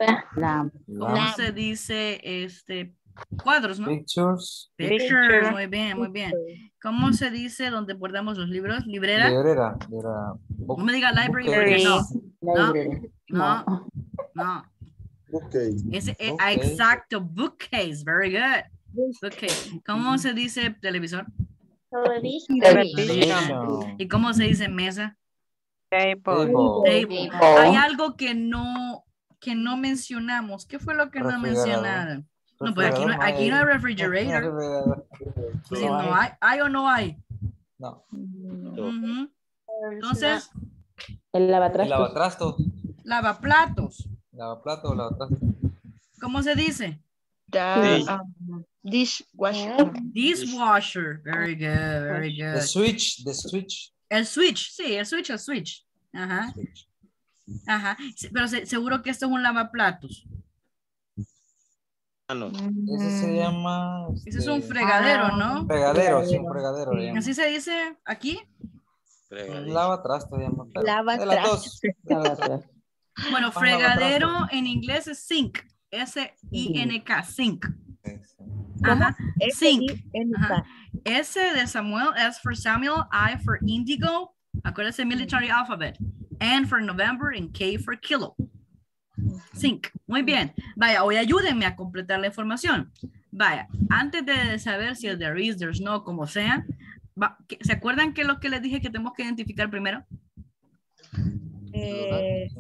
¿Cómo se dice cuadros, no? Pictures. Pictures. Muy bien, muy bien. ¿Cómo se dice donde guardamos los libros? Librera. Librera. No me diga library porque no. Bookcase. Exacto, bookcase. Very good. Bookcase. ¿Cómo se dice televisor? Televisión. ¿Y cómo se dice mesa? Table. Hay algo que no mencionamos. ¿Qué fue lo que no mencionaron? No, pues aquí no hay refrigerador. Sí, no hay o no hay. No. Uh-huh. Entonces. El lavatrastos. Lavaplatos. Lavaplatos. ¿Cómo se dice? Dishwasher. Dishwasher. Very good, very good. The switch. El switch. Ajá. Switch. Ajá. Pero seguro que esto es un lavaplatos. No. Ese se llama... Ese es un fregadero, ¿no? Fregadero, sí, un fregadero. ¿Así se dice aquí? Lavatrastos. Lavatrastos. Bueno, fregadero en inglés es sink. S-I-N-K, sink. Ajá. Sink. Ajá. S de Samuel, S for Samuel, I for Indigo. Acuérdense, military alphabet. N for November and K for Kilo. Zinc. Muy bien. Vaya, hoy ayúdenme a completar la información. Vaya, antes de saber si el there is, there's no, como sea, ¿se acuerdan que lo que les dije que tenemos que identificar primero? El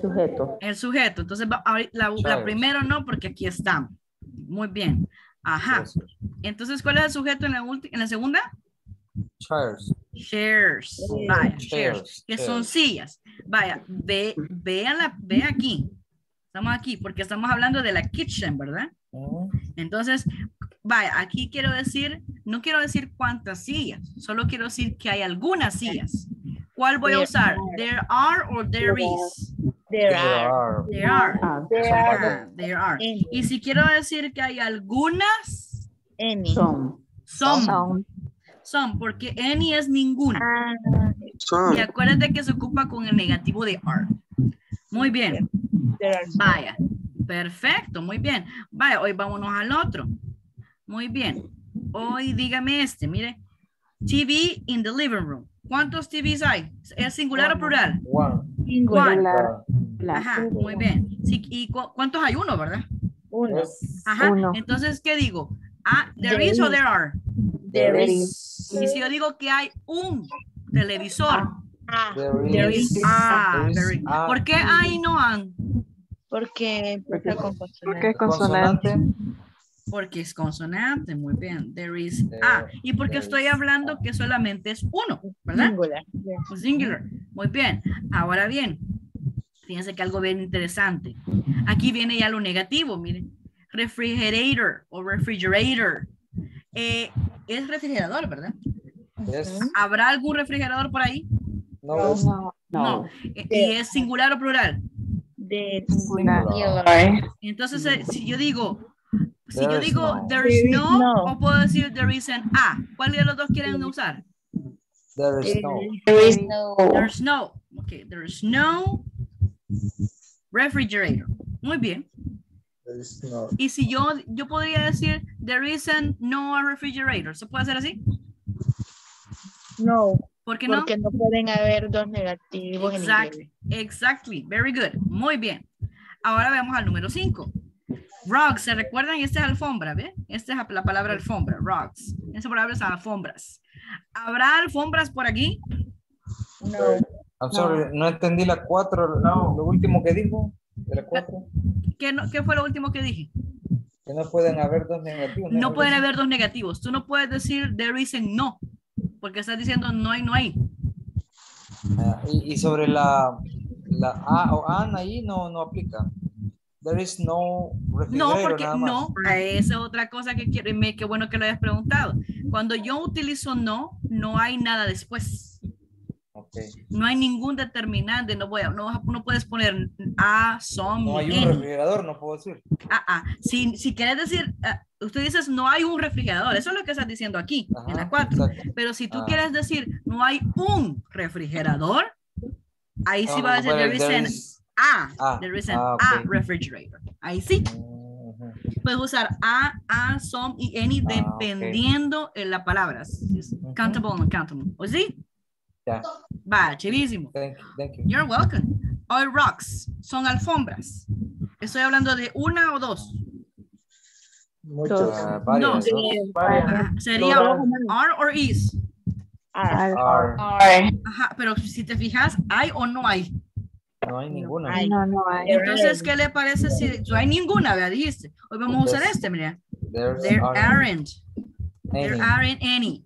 sujeto. El sujeto. Entonces, la primero no, porque aquí estamos. Muy bien. Ajá. Entonces, ¿cuál es el sujeto en la segunda? Chairs. Chairs. Vaya, chairs. Que son sillas. Vaya, ve aquí. Estamos aquí porque estamos hablando de la kitchen, ¿verdad? Entonces, vaya, aquí no quiero decir cuántas sillas, solo quiero decir que hay algunas sillas. ¿Cuál voy a usar? There are o there is. There are. Y si quiero decir que hay algunas, Some, porque any es ninguna. Y acuérdate que se ocupa con el negativo de are. Muy bien. Vaya. Perfecto, muy bien. Vaya, hoy vámonos al otro. Muy bien. Hoy dígame mire. TV in the living room. ¿Cuántos TVs hay? ¿Es singular o plural? Singular. Ajá, muy bien. Sí, ¿y cuántos hay? Uno, ¿verdad? Uno. Ajá, entonces, ¿qué digo? Ah, there is o there are? There is. Y si yo digo que hay un televisor. There is. There is. ¿Por qué hay no han? Porque es consonante. Porque es consonante, muy bien. There is a. Y porque estoy hablando que solamente es uno, ¿verdad? Singular. Muy bien. Ahora bien, fíjense que algo bien interesante. Aquí viene ya lo negativo, miren. Refrigerator o refrigerator. Es refrigerador, ¿verdad? Yes. ¿Habrá algún refrigerador por ahí? No. ¿Y es singular o plural? Singular. Entonces, si yo digo there is no, o puedo decir there is an a. ¿Cuál de los dos quieren usar? There is no. Okay, there is no refrigerator. Muy bien. Y si yo podría decir there isn't no refrigerator, ¿se puede hacer así? No. ¿Por qué no? Porque no pueden haber dos negativos. Exactly. Very good. Muy bien. Ahora vamos al número 5. Rugs, ¿se recuerdan? Esta es alfombra, ¿ve? Esta es la palabra alfombra, rugs. Esa palabra es alfombras. ¿Habrá alfombras por aquí? No. I'm sorry, no entendí la 4, no, lo último que dijo, de la 4. ¿Qué fue lo último que dije? Que no pueden haber dos negativos. No pueden haber dos negativos. Tú no puedes decir there isn't no, porque estás diciendo no hay, no hay. Y sobre la A o AN ahí no aplica. There is no refrigerator. No, porque nada más. No, esa es otra cosa que qué bueno que lo hayas preguntado. Cuando yo utilizo no, no hay nada después. Okay. No hay ningún determinante, no puedes poner a, son, no hay un refrigerador, no puedo decir. Si quieres decir, usted dices no hay un refrigerador, eso es lo que estás diciendo aquí, ajá, en la 4. Exacto. Pero si tú quieres decir no hay un refrigerador, ahí sí va a decir there is an a refrigerator. Ahí sí. Puedes usar a, some y any dependiendo en las palabras. Countable o no countable. ¿O sí? Ya. Va, chivísimo. Thank you. You're welcome. All rocks son alfombras. Estoy hablando de una o dos. Muchos. Varias, no. Sería are or is. Are. Ajá, pero si te fijas, ¿hay o no hay? No hay ninguna. No hay. Entonces, ¿qué le parece si no hay ninguna? ¿Verdad? Dijiste. Hoy vamos a usar este, mira. There aren't any.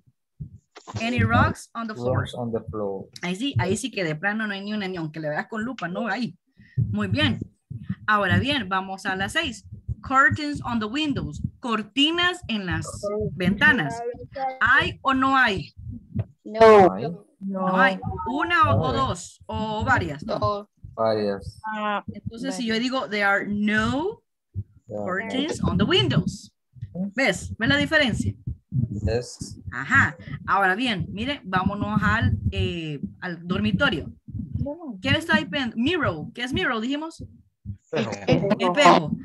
Any rocks on the floor. Ahí sí que de plano no hay ni una ni aunque le veas con lupa, no hay. Muy bien. Ahora bien, vamos a la 6. Curtains on the windows. Cortinas en las ventanas. ¿Hay o no hay? No hay. Una o dos. O varias. No. Varias. Entonces si yo digo there are no curtains on the windows. ¿Ves la diferencia? Yes. Ajá, ahora bien, mire, vámonos al dormitorio. ¿Qué está ahí? Mirror, ¿qué es mirror? Dijimos espejo.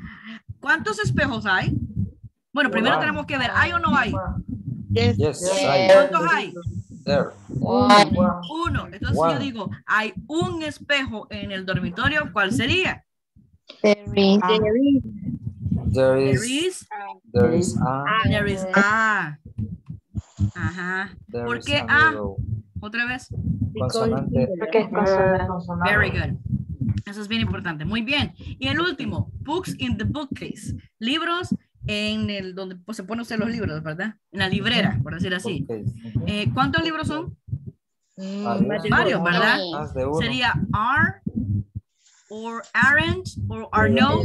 ¿Cuántos espejos hay? Bueno, primero tenemos que ver, ¿hay o no hay? Yes. ¿Cuántos hay? Uno. Entonces yo digo, hay un espejo en el dormitorio, ¿cuál sería? There is a. Ajá. ¿Por qué a? Otra vez. Consonante. Porque es consonante. Very good. Eso es bien importante. Muy bien. Y el último. Books in the bookcase. Libros en el donde pues, se ponen usted los libros, ¿verdad? En la librera, por decir así. ¿Cuántos libros son? Varios, ¿verdad? Sería are, or aren't, or are no.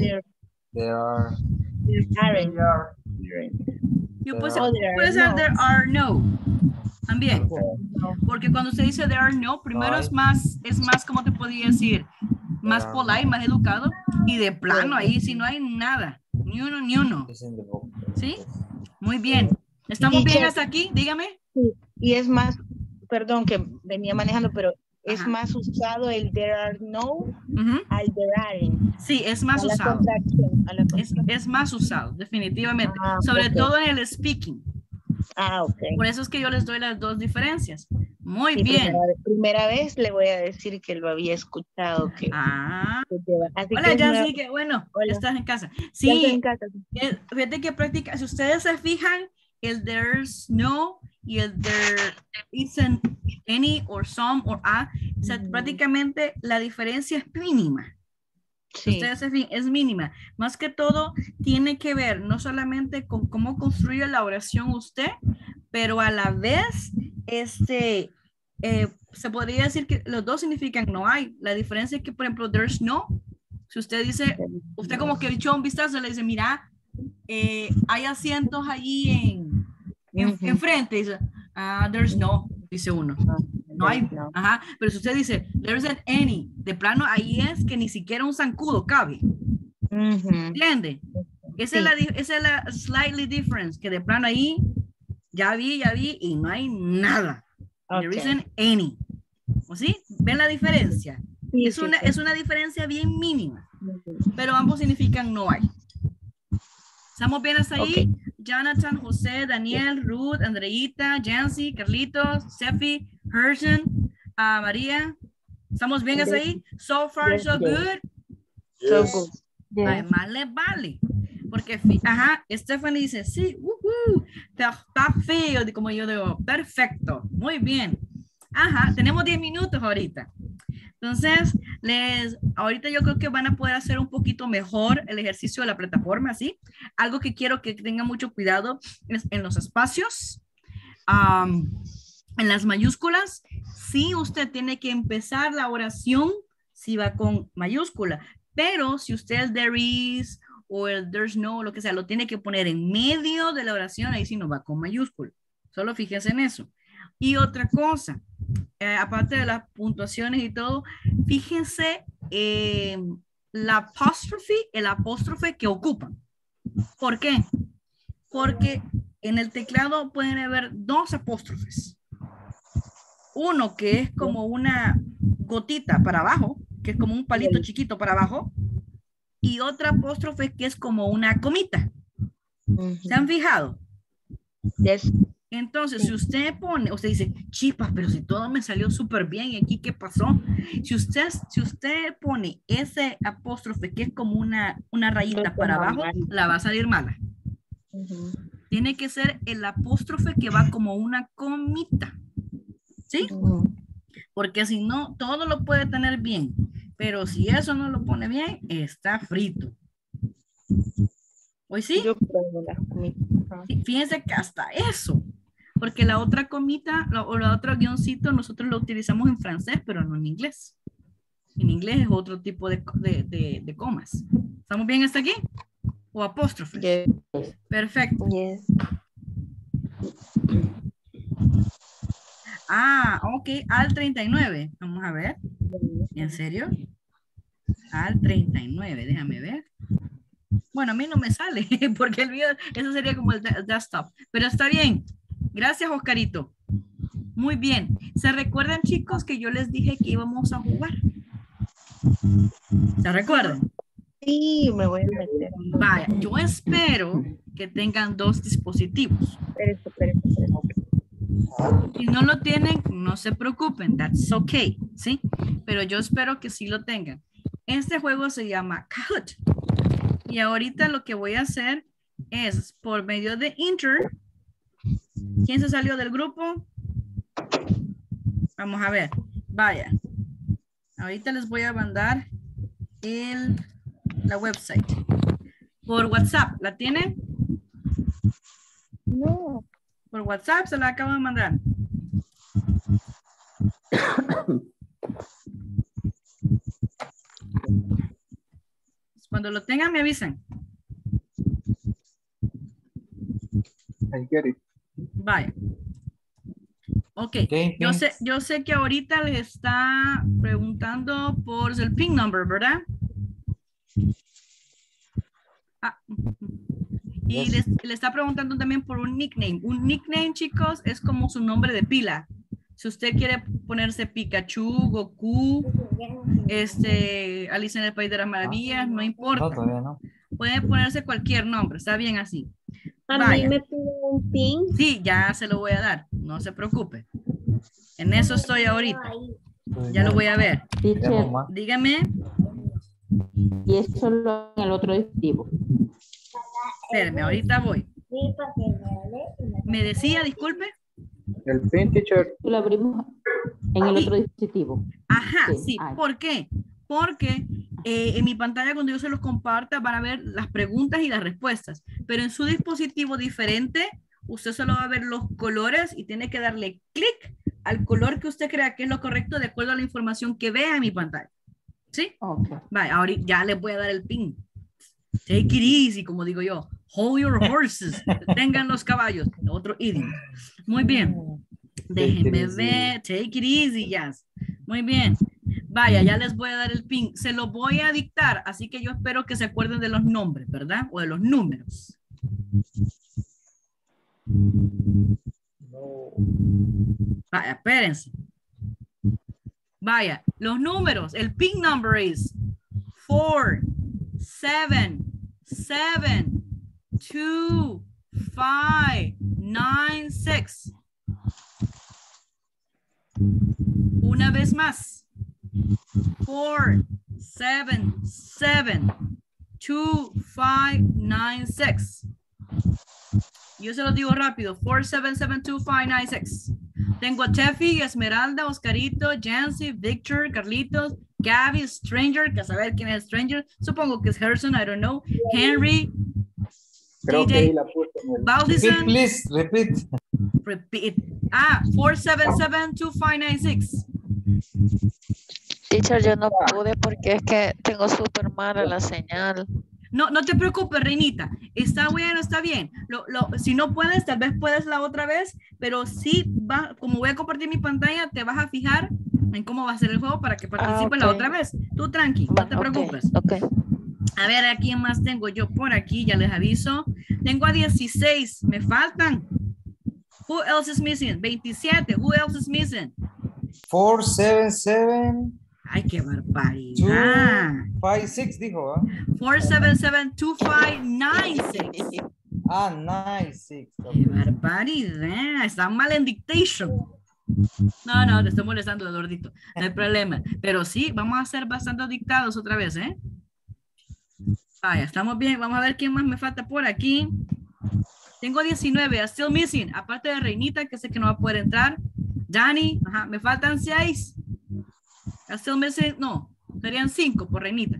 Puede ser there are no también, porque cuando se dice there are no, primero es más como te podía decir, más polite, más educado, y de plano ahí si no hay nada, ni uno. ¿Sí? Muy bien, ¿estamos bien hasta aquí? Dígame. Y es más, perdón que venía manejando, pero es más usado el there are no al there aren't. Sí, es más usado. Es más usado, definitivamente. Sobre todo en el speaking. Por eso es que yo les doy las dos diferencias. Muy bien. Primera vez le voy a decir que lo había escuchado. Hola, Jansi, que bueno, estás en casa. Sí, en casa. Fíjate que practica, si ustedes se fijan, el there's no y el there isn't any or some or a, o sea, prácticamente la diferencia es mínima. Sí. Ustedes se fijan, es mínima. Más que todo tiene que ver no solamente con cómo construye la oración usted, pero a la vez se podría decir que los dos significan no hay. La diferencia es que, por ejemplo, there's no, si usted dice, usted como que echó un vistazo, le dice, mira, hay asientos allí enfrente, dice, there's no, dice uno, no hay, ajá, pero si usted dice, there isn't any, de plano, ahí es que ni siquiera un zancudo cabe, ¿entiende? Esa es la slightly difference, que de plano ahí, ya vi, y no hay nada, there isn't any, ¿o sí? ¿Ven la diferencia? Sí, es una diferencia bien mínima, pero ambos significan no hay. ¿Estamos bien hasta ahí? Jonathan, José, Daniel, Ruth, Andreita, Jansi, Carlitos, Sefi, Herson, María. ¿Estamos bien hasta ahí? So far, so good. Yes. So good. Además, les vale. Porque, Stephanie dice, sí, perfecto, como yo digo, perfecto. Muy bien. Ajá, tenemos 10 minutos ahorita. Entonces, ahorita yo creo que van a poder hacer un poquito mejor el ejercicio de la plataforma, ¿sí? Algo que quiero que tengan mucho cuidado es en los espacios, en las mayúsculas. Sí, usted tiene que empezar la oración si va con mayúscula, pero si usted es there is o el there's no, lo que sea, lo tiene que poner en medio de la oración, ahí sí no va con mayúscula. Solo fíjense en eso. Y otra cosa, aparte de las puntuaciones y todo, fíjense el apóstrofe que ocupan. ¿Por qué? Porque en el teclado pueden haber dos apóstrofes. Uno que es como una gotita para abajo, que es como un palito chiquito para abajo, y otra apóstrofe que es como una comita. ¿Se han fijado? Yes. Entonces, si usted pone, usted dice, chispas, pero si todo me salió súper bien, ¿y aquí qué pasó? Si usted pone ese apóstrofe que es como una rayita para abajo, la va a salir mala. Tiene que ser el apóstrofe que va como una comita, ¿sí? Porque si no, todo lo puede tener bien, pero si eso no lo pone bien, está frito. ¿Hoy sí? Yo pongo las comitas. Fíjense que hasta eso. Porque la otra comita o la otra guioncito nosotros lo utilizamos en francés, pero no en inglés. En inglés es otro tipo de comas. ¿Estamos bien hasta aquí? ¿O apóstrofe? Yes. Perfecto. Yes. Ah, ok. Al 39. Vamos a ver. ¿En serio? Al 39. Déjame ver. Bueno, a mí no me sale, porque el video, eso sería como el desktop. Pero está bien. Gracias, Oscarito. Muy bien. ¿Se recuerdan, chicos, que yo les dije que íbamos a jugar? ¿Se recuerdan? Sí, me voy a meter. Vaya, yo espero que tengan dos dispositivos. Si no lo tienen, no se preocupen. That's okay, ¿sí? Pero yo espero que sí lo tengan. Este juego se llama Kahoot. Y ahorita lo que voy a hacer es por medio de Inter. ¿Quién se salió del grupo? Vamos a ver. Vaya. Ahorita les voy a mandar la website. Por WhatsApp. ¿La tienen? No. Por WhatsApp se la acabo de mandar. Cuando lo tengan, me avisan. I get it. Vaya. Ok. Okay, yo sé que ahorita les está preguntando por el PIN number, ¿verdad? Ah. Y yes. le está preguntando también por un nickname. Un nickname, chicos, es como su nombre de pila. Si usted quiere ponerse Pikachu, Goku, Alicia en el País de las Maravillas, no importa. No. Puede ponerse cualquier nombre, está bien así. A mí me pide un pin. Sí, ya se lo voy a dar, no se preocupe. En eso estoy ahorita. Ya lo voy a ver. Dígame. Y es solo en el otro dispositivo. Espérame, ahorita voy. ¿Me decía, disculpe? El pin, teacher. Lo abrimos en el otro dispositivo. Ajá, sí. ¿Por qué? Porque en mi pantalla cuando yo se los comparta van a ver las preguntas y las respuestas. Pero en su dispositivo diferente, usted solo va a ver los colores y tiene que darle clic al color que usted crea que es lo correcto de acuerdo a la información que vea en mi pantalla. ¿Sí? Ok. Vale, ahora ya les voy a dar el pin. Take it easy, como digo yo. Hold your horses. Tengan los caballos. Otro idioma. Muy bien. Déjenme ver. Take it easy, yes. Muy bien. Vaya, ya les voy a dar el pin. Se lo voy a dictar, así que yo espero que se acuerden de los nombres, ¿verdad? O de los números. Vaya, espérense. Vaya, los números. El pin number is 4, 7, 7, 2, 5, 9, 6. Una vez más. 4, 7, 7, 2, 5, 9, 6. Yo se los digo rápido. 4, 7, 7, 2, 5, 9, 6. Tengo a Tefi, Esmeralda, Oscarito, Jansi, Victor, Carlitos, Gaby, Stranger, que a saber quién es Stranger. Supongo que es Herson, I don't know. Henry. Creo DJ, que ahí la puse. Baudison. Please, repeat. 477-2596. Teacher, yo no pude porque es que tengo súper mala la señal. No, no te preocupes, Reinita. Está bueno, está bien. Si no puedes, tal vez puedes la otra vez, pero sí, como voy a compartir mi pantalla, te vas a fijar en cómo va a ser el juego para que participes okay. La otra vez. Tú tranqui, no te preocupes. Okay. A ver, ¿a quién más tengo yo por aquí? Ya les aviso. Tengo a 16. Me faltan. Who else is missing? 27. Who else is missing? 477. Ay, qué barbaridad. 256 dijo, ¿ah? 477-2596. Ah, 96. Qué barbaridad. Están mal en dictation. No, no, te estoy molestando, Eduardito. No hay problema. Pero sí, vamos a ser bastante dictados otra vez, ¿eh? Ah, ya estamos bien. Vamos a ver quién más me falta por aquí. Tengo 19. I'm still missing. Aparte de Reinita, que sé que no va a poder entrar. Dani, ajá, me faltan 6. Still missing, no, serían 5 por Reinita.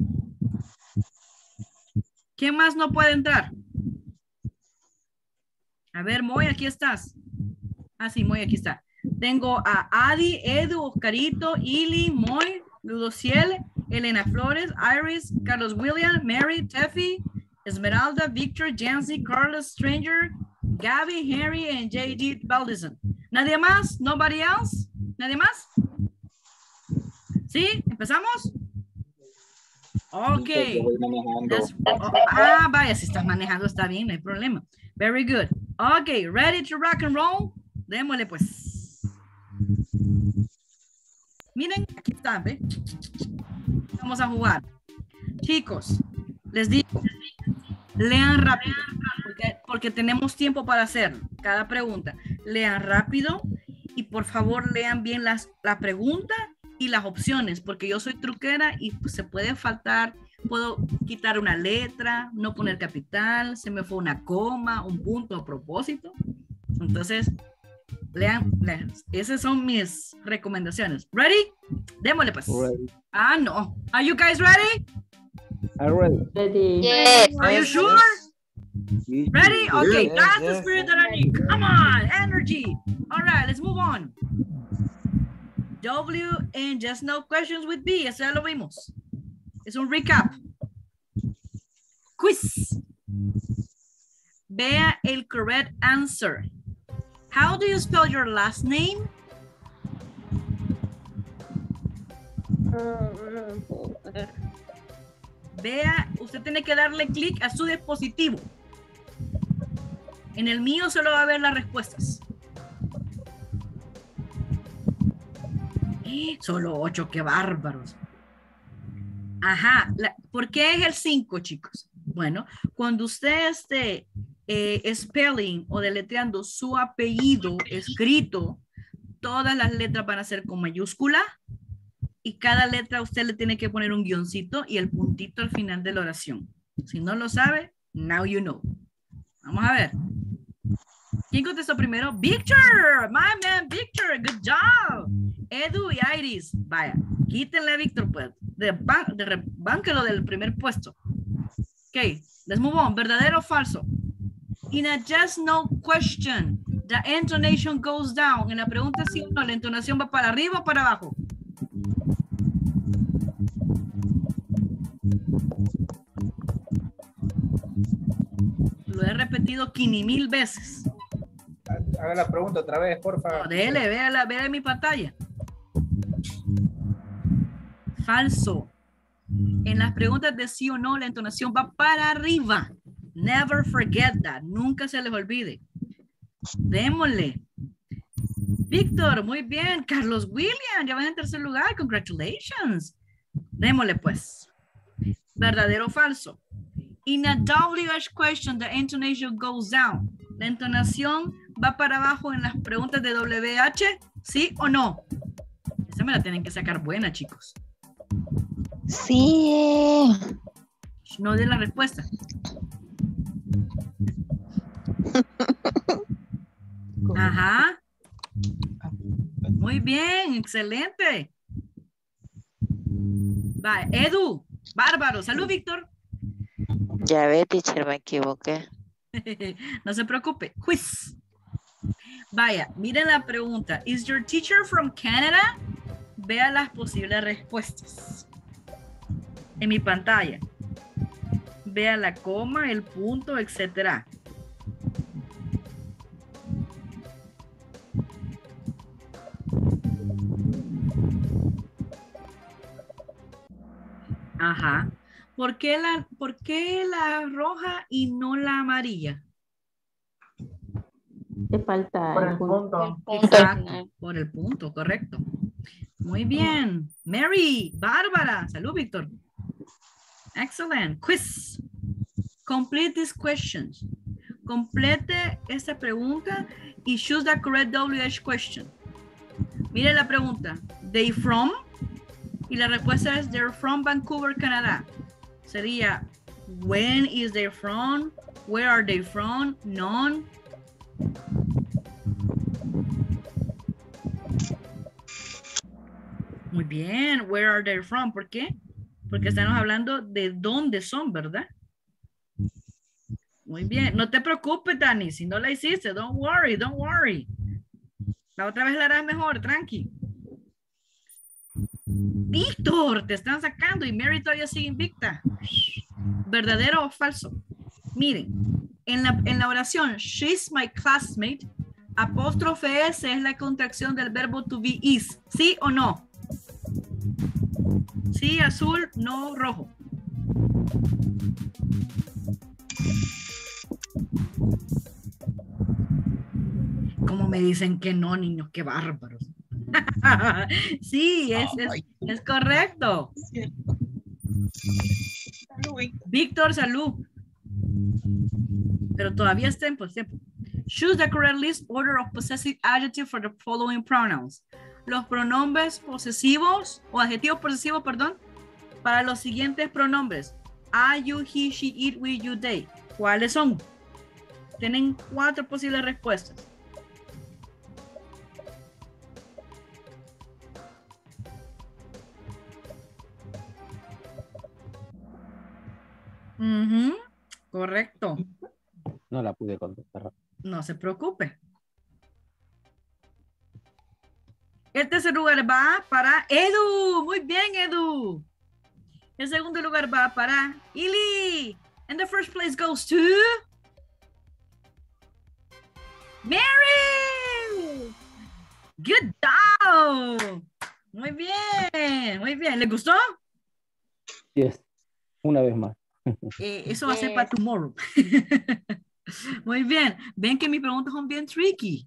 ¿Quién más no puede entrar? A ver, Moy, aquí estás. Ah, sí, Moy, aquí está. Tengo a Adi, Edu, Oscarito, Ili, Moy, Ludociel, Elena Flores, Iris, Carlos William, Mary, Tefi, Esmeralda, Victor, Jansi, Carlos, Stranger, Gaby, Henry, and J.D. Baldison. ¿Nadie más? ¿Nobody else? ¿Nadie más? ¿Sí? ¿Empezamos? Ok. Vaya, si estás manejando está bien, no hay problema. Very good. Ok, ready to rock and roll? Démosle pues. Miren, aquí está, ¿ve? Vamos a jugar. Chicos, les digo, lean rápido, porque tenemos tiempo para hacerlo, cada pregunta. Lean rápido y por favor lean bien la pregunta y las opciones, porque yo soy truquera y pues, se puede faltar, puedo quitar una letra, no poner capital, se me fue una coma, un punto a propósito. Entonces, lean. Esas son mis recomendaciones. ¿Ready? Démosle pues. Ready. Ah, no. ¿Are you guys ready? I'm ready. Yes. Are you sure? Yes. Ready? Okay, yes. That's the spirit that I need. Come on, energy. All right, let's move on. W and just no questions with B. Eso ya lo vimos. Es un recap. Quiz. Vea el correct answer. How do you spell your last name? Vea, usted tiene que darle clic a su dispositivo. En el mío solo va a ver las respuestas. Solo 8, qué bárbaros. Ajá, ¿por qué es el 5, chicos? Bueno, cuando usted esté spelling o deletreando su apellido escrito, todas las letras van a ser con mayúscula y cada letra usted le tiene que poner un guioncito y el puntito al final de la oración. Si no lo sabe, now you know. Vamos a ver. ¿Quién contestó primero? Victor, my man Victor, good job. Edu y Iris, vaya, quítenle a Victor pues, bánquelo del primer puesto. Ok, let's move on, ¿verdadero o falso? In a just no question, the intonation goes down. En la pregunta sí o no, ¿la entonación va para arriba o para abajo? Lo he repetido 5,000 veces. Haga la pregunta otra vez, por favor. No, déjale, véala mi pantalla. Falso. En las preguntas de sí o no, la entonación va para arriba. Never forget that. Nunca se les olvide. Démosle. Víctor, muy bien. Carlos William, ya van en tercer lugar. Congratulations. Démosle, pues. ¿Verdadero o falso? In a WH question, the intonation goes down. La entonación va para abajo en las preguntas de WH, ¿sí o no? Esa me la tienen que sacar buena, chicos. Sí. No den la respuesta. Ajá. Muy bien, excelente. Va, Edu, bárbaro. Salud, Víctor. Ya ve, teacher, me equivoqué. No se preocupe. Quiz. Vaya, miren la pregunta. Is your teacher from Canada? Vean las posibles respuestas. En mi pantalla. Vean la coma, el punto, etcétera. Ajá. ¿Por qué la roja y no la amarilla? Te falta por el punto. Exacto, por el punto, correcto. Muy bien. Mary, Bárbara. Salud, Víctor. Excellent. Quiz. Complete these questions. Complete esta pregunta y choose the correct WH question. Mire la pregunta. They from... Y la respuesta es, they're from Vancouver, Canadá. Sería, when is they from? Where are they from? None. Muy bien, where are they from? ¿Por qué? Porque estamos hablando de dónde son, ¿verdad? Muy bien, no te preocupes, Dani, si no la hiciste, don't worry, don't worry. La otra vez la harás mejor, tranqui. Víctor, te están sacando y Mary todavía sigue invicta. ¿Verdadero o falso? Miren, en la oración she's my classmate, apóstrofe S es la contracción del verbo to be is. ¿Sí o no? Sí, azul, no, rojo. ¿Cómo me dicen que no, niños? ¡Qué bárbaros! Sí, es correcto. Víctor, salud. Pero todavía es tiempo. Choose the correct list order of possessive adjectives for the following pronouns. Los pronombres posesivos o adjetivos posesivos, perdón, para los siguientes pronombres. I, you, he, she, it, we, you, they. ¿Cuáles son? Tienen 4 posibles respuestas. Uh-huh. Correcto. No la pude contestar. No se preocupe. El tercer lugar va para Edu. Muy bien, Edu. El segundo lugar va para Ili. And the first place goes to Mary. Good job. Muy bien, muy bien. ¿Le gustó? Yes. Una vez más. Eso va a ser para tomorrow. Muy bien. Ven que mis preguntas son bien tricky.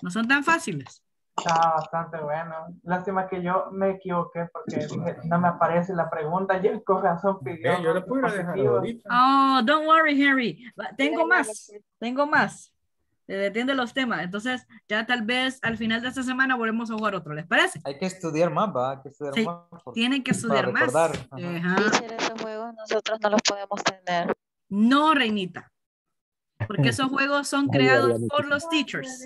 No son tan fáciles. Está bastante bueno. Lástima que yo me equivoqué porque no me aparece la pregunta. Yo con razón pidió. Yo le puedo dejar ahorita. Oh, don't worry, Henry. Tengo más. Depende de los temas. Entonces, ya tal vez al final de esta semana volvemos a jugar otro. ¿Les parece? Hay que estudiar más, ¿va? Hay que estudiar más. Tienen que estudiar más. Esos juegos nosotros no los podemos tener. No, Reinita. Porque esos juegos son creados por los teachers.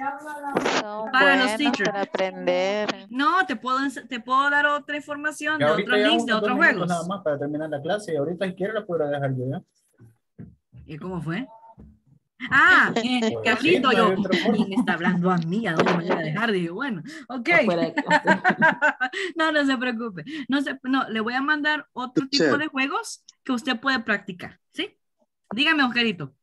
Para los teachers. Para aprender. No, te puedo dar otra información de otros links, de otros juegos. Nada más para terminar la clase. Y ahorita si quiero la puedo dejar yo, ¿ya? ¿Y cómo fue? Ah, Carlito, yo me está hablando a mí, a dónde me voy a dejar, dije, bueno, ok. No se preocupe, no, le voy a mandar otro tipo de juegos que usted puede practicar, ¿sí? Dígame, Oscarito.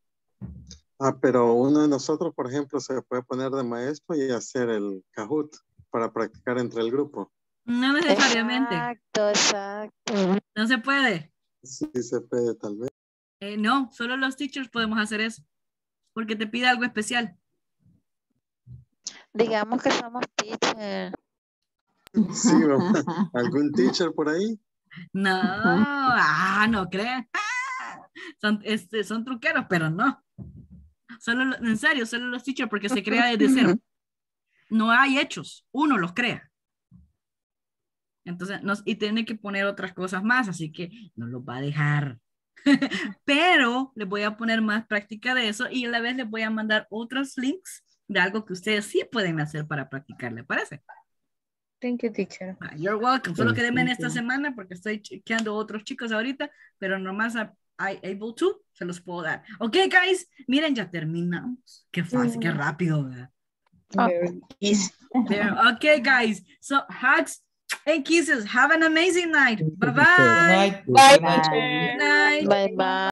Ah, pero uno de nosotros, por ejemplo, se puede poner de maestro y hacer el Kahoot para practicar entre el grupo. No necesariamente. Exacto. No se puede. Sí, se puede, tal vez. No, solo los teachers podemos hacer eso. Porque te pide algo especial. Digamos que somos teacher. Sí, mamá. ¿Algún teacher por ahí? No, no crean. Son truqueros, pero no. Solo, en serio, solo los teachers porque se crea desde cero. No hay hechos, uno los crea. Entonces, y tiene que poner otras cosas más, así que no los va a dejar. Pero les voy a poner más práctica de eso y a la vez les voy a mandar otros links de algo que ustedes sí pueden hacer para practicar, ¿le parece? Thank you, teacher. You're welcome. Solo quedéme en esta semana porque estoy chequeando otros chicos ahorita, pero nomás I able to, se los puedo dar. Ok, guys, miren, ya terminamos. Qué fácil, qué rápido, ¿verdad? Ok, guys. So, hugs and kisses. Have an amazing night. Bye-bye. Bye-bye. Bye-bye.